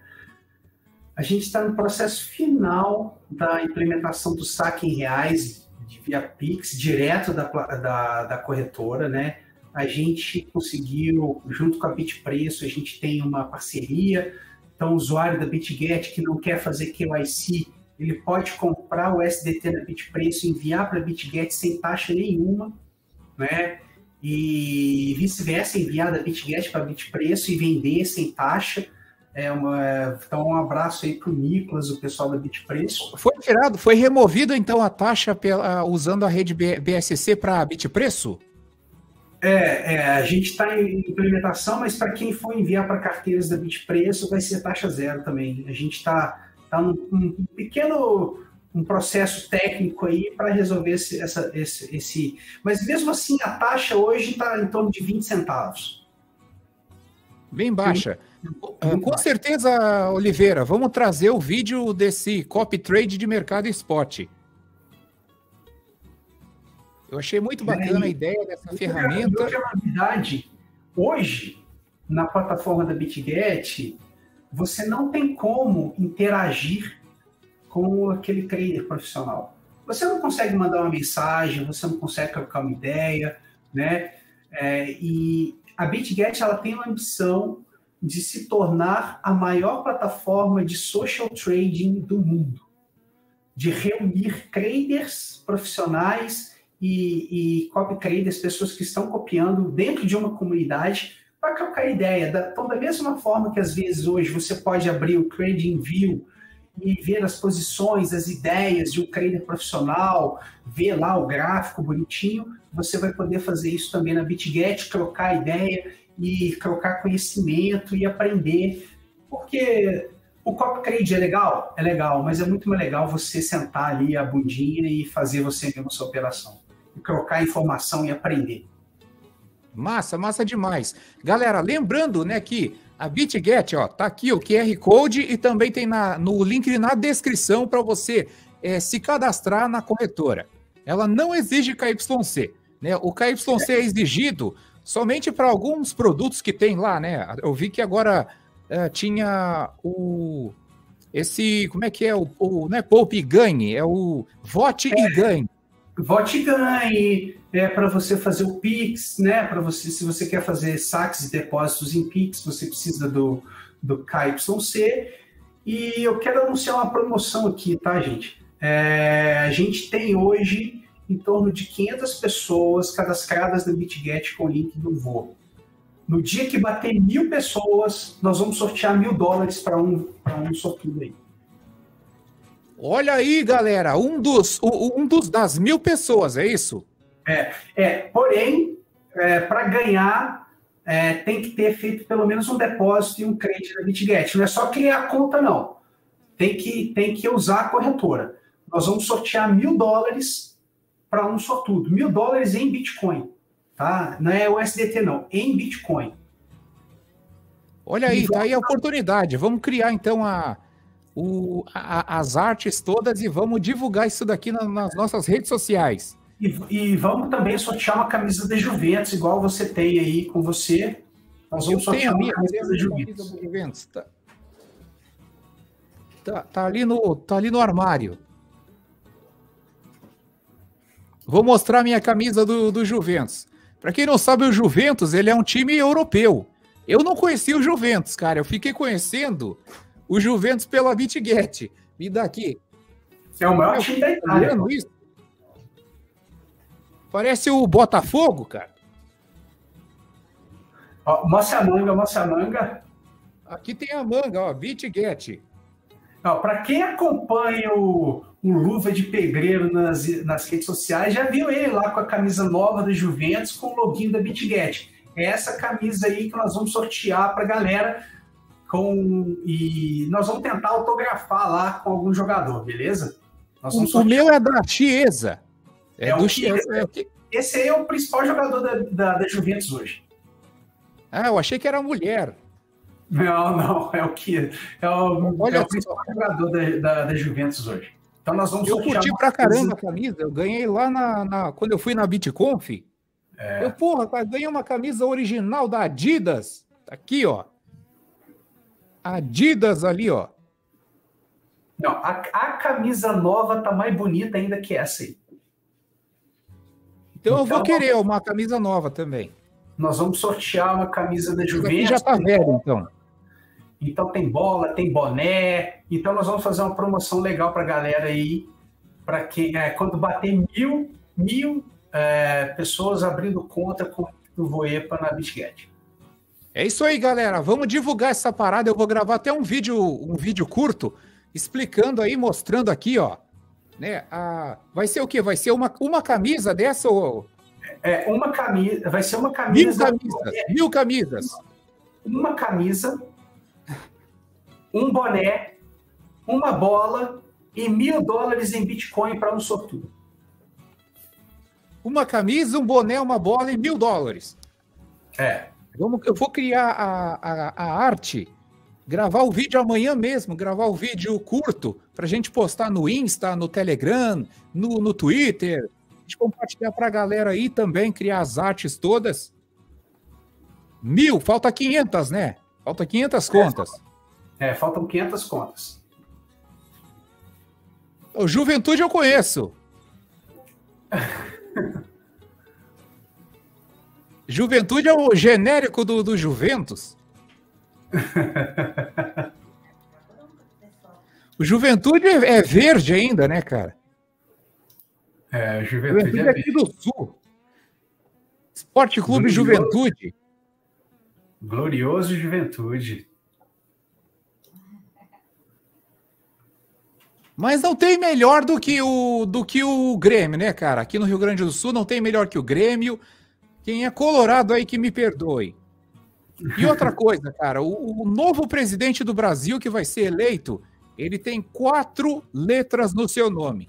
a gente está no processo final da implementação do saque em reais via Pix, direto da corretora, né? a gente conseguiu, junto com a BitPreço, a gente tem uma parceria. Então, o usuário da Bitget que não quer fazer KYC, ele pode comprar o USDT na BitPreço e enviar para a Bitget sem taxa nenhuma, né? E vice-versa, enviar da Bitget para a BitPreço e vender sem taxa. Então, um abraço aí para o Nicolas, o pessoal da BitPreço. Foi tirado, foi removido então a taxa usando a rede BSC para a BitPreço? A gente está em implementação, mas para quem for enviar para carteiras da BitPreço vai ser taxa zero também. A gente está num pequeno processo técnico aí para resolver esse... Mas mesmo assim, a taxa hoje está em torno de 20 centavos. Bem baixa. Com certeza, Oliveira, vamos trazer o vídeo desse copy trade de mercado spot. Eu achei muito bacana a ideia dessa ferramenta. Na verdade, hoje, na plataforma da Bitget, você não tem como interagir com aquele trader profissional. Você não consegue mandar uma mensagem, você não consegue trocar uma ideia, né? E a Bitget, ela tem uma ambição de se tornar a maior plataforma de social trading do mundo, de reunir traders profissionais e copy traders, pessoas que estão copiando dentro de uma comunidade para trocar ideia. Então, da mesma forma que às vezes hoje você pode abrir o Trading View e ver as posições, as ideias de um trader profissional, ver lá o gráfico bonitinho, você vai poder fazer isso também na Bitget, trocar ideia e trocar conhecimento e aprender. Porque o copy trade é legal, mas é muito mais legal você sentar ali a bundinha e fazer você mesmo a sua operação. Trocar informação e aprender. Massa demais. Galera, lembrando, né, que a Bitget, ó, tá aqui o QR Code e também tem no link na descrição para você se cadastrar na corretora. Ela não exige KYC, né? O KYC é exigido somente para alguns produtos que tem lá, né? Eu vi que agora tinha como é que é? Não é poupe e ganhe, é o vote e ganhe. Vote e ganhe, para você fazer o Pix, né? Para você, se você quer fazer saques e depósitos em Pix, você precisa do KYC. E eu quero anunciar uma promoção aqui, tá, gente? A gente tem hoje em torno de 500 pessoas cadastradas na Bitget com o link do voo. No dia que bater 1.000 pessoas, nós vamos sortear $1.000 para um sortudo aí. Olha aí, galera, das 1.000 pessoas, é isso? Porém, para ganhar, tem que ter feito pelo menos um depósito e um crédito na Bitget. Não é só criar a conta, não. Tem que usar a corretora. Nós vamos sortear $1.000 para um sortudo. $1.000 em Bitcoin, tá? Não é USDT, não. Em Bitcoin. Olha aí, tá aí a oportunidade. Vamos criar, então, as artes todas e vamos divulgar isso daqui nas nossas redes sociais. E vamos também sortear uma camisa da Juventus, igual você tem aí com você. Nós vamos sortear uma camisa da Juventus. Tá ali no armário. Vou mostrar minha camisa do Juventus. Para quem não sabe, o Juventus, ele é um time europeu. Eu não conhecia o Juventus, cara. Eu fiquei conhecendo o Juventus pela Bitget. Me dá aqui. É o maior time da Itália. Isso. Parece o Botafogo, cara. Ó, mostra a manga. Aqui tem a manga, ó, Bitget. Para quem acompanha o Luva de Pedreiro nas redes sociais, já viu ele lá com a camisa nova do Juventus com o login da Bitget. É essa camisa aí que nós vamos sortear para a galera. E nós vamos tentar autografar lá com algum jogador, beleza? O meu é da Chiesa. Do Chiesa. Esse aí é o principal jogador da Juventus hoje. Ah, eu achei que era mulher. Não, é o que... É o principal jogador da Juventus hoje. Então nós vamos... Eu curti pra caramba a camisa. Eu ganhei lá quando eu fui na BitConf. Ganhei uma camisa original da Adidas. Aqui, ó. Adidas ali, ó. Não, a camisa nova tá mais bonita ainda que essa aí. Então eu vou querer uma camisa nova também. nós vamos sortear uma camisa da Juventus. Já tá velho, então. Então tem bola, tem boné. Então nós vamos fazer uma promoção legal para a galera aí, para quem quando bater mil pessoas abrindo conta com o Voepa na Bitget. É isso aí, galera. Vamos divulgar essa parada. Eu vou gravar até um vídeo curto explicando aí, mostrando aqui, ó. Né? Vai ser o quê? Vai ser uma camisa dessa ou? Uma camisa. Vai ser uma camisa. Mil camisas. Uma camisa, um boné, uma bola e $1.000 em Bitcoin para um sortudo. Uma camisa, um boné, uma bola e $1.000. Eu vou criar a arte, gravar o vídeo amanhã mesmo, gravar o vídeo curto, para a gente postar no Insta, no Telegram, no Twitter, a gente compartilhar para a galera aí também, criar as artes todas. 1.000, falta 500, né? Falta 500 contas. Faltam 500 contas. O Juventude eu conheço. Juventude é o genérico do Juventus. O Juventude é verde ainda, né, cara? Juventude é aqui do Sul. Esporte Clube Juventude. Glorioso Juventude. Mas não tem melhor do que o Grêmio, né, cara? Aqui no Rio Grande do Sul não tem melhor que o Grêmio. Quem é colorado aí que me perdoe. E outra coisa, cara, o novo presidente do Brasil que vai ser eleito, ele tem 4 letras no seu nome.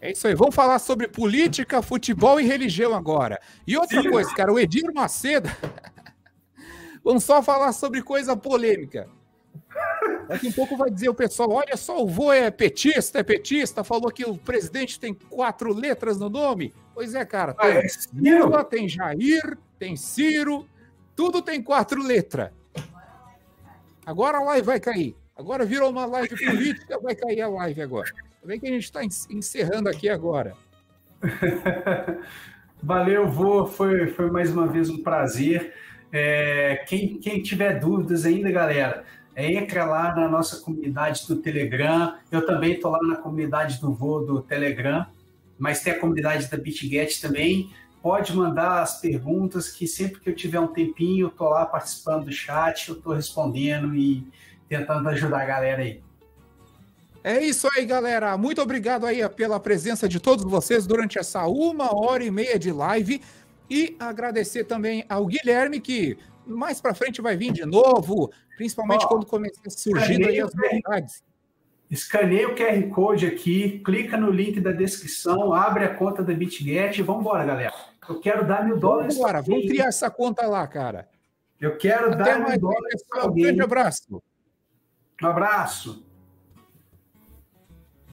É isso aí. Vamos falar sobre política, futebol e religião agora. E outra coisa, cara, o Edir Macedo... Vamos só falar sobre coisa polêmica. Daqui a pouco vai dizer o pessoal, olha só, o vô é petista, falou que o presidente tem 4 letras no nome. Pois é, cara, tem Lula, tem Jair, tem Ciro, tudo tem 4 letras. Agora a live vai cair. Agora virou uma live política, vai cair a live agora. Vem que a gente está encerrando aqui agora. Valeu, vô, foi mais uma vez um prazer. Quem tiver dúvidas ainda, galera... entra lá na nossa comunidade do Telegram. Eu também estou lá na comunidade do Voo do Telegram, mas tem a comunidade da BitGet também. Pode mandar as perguntas, que sempre que eu tiver um tempinho, eu estou lá participando do chat, eu estou respondendo e tentando ajudar a galera aí. É isso aí, galera. Muito obrigado aí pela presença de todos vocês durante essa 1h30 de live. E agradecer também ao Guilherme, que mais para frente vai vir de novo, principalmente quando começar a surgir aí as novidades. Escaneia o QR Code aqui, clica no link da descrição, abre a conta da BitGet e vamos embora, galera. Eu quero dar $1.000. Bora, vamos criar essa conta lá, cara. Eu quero dar $1.000. Um grande abraço. Um abraço.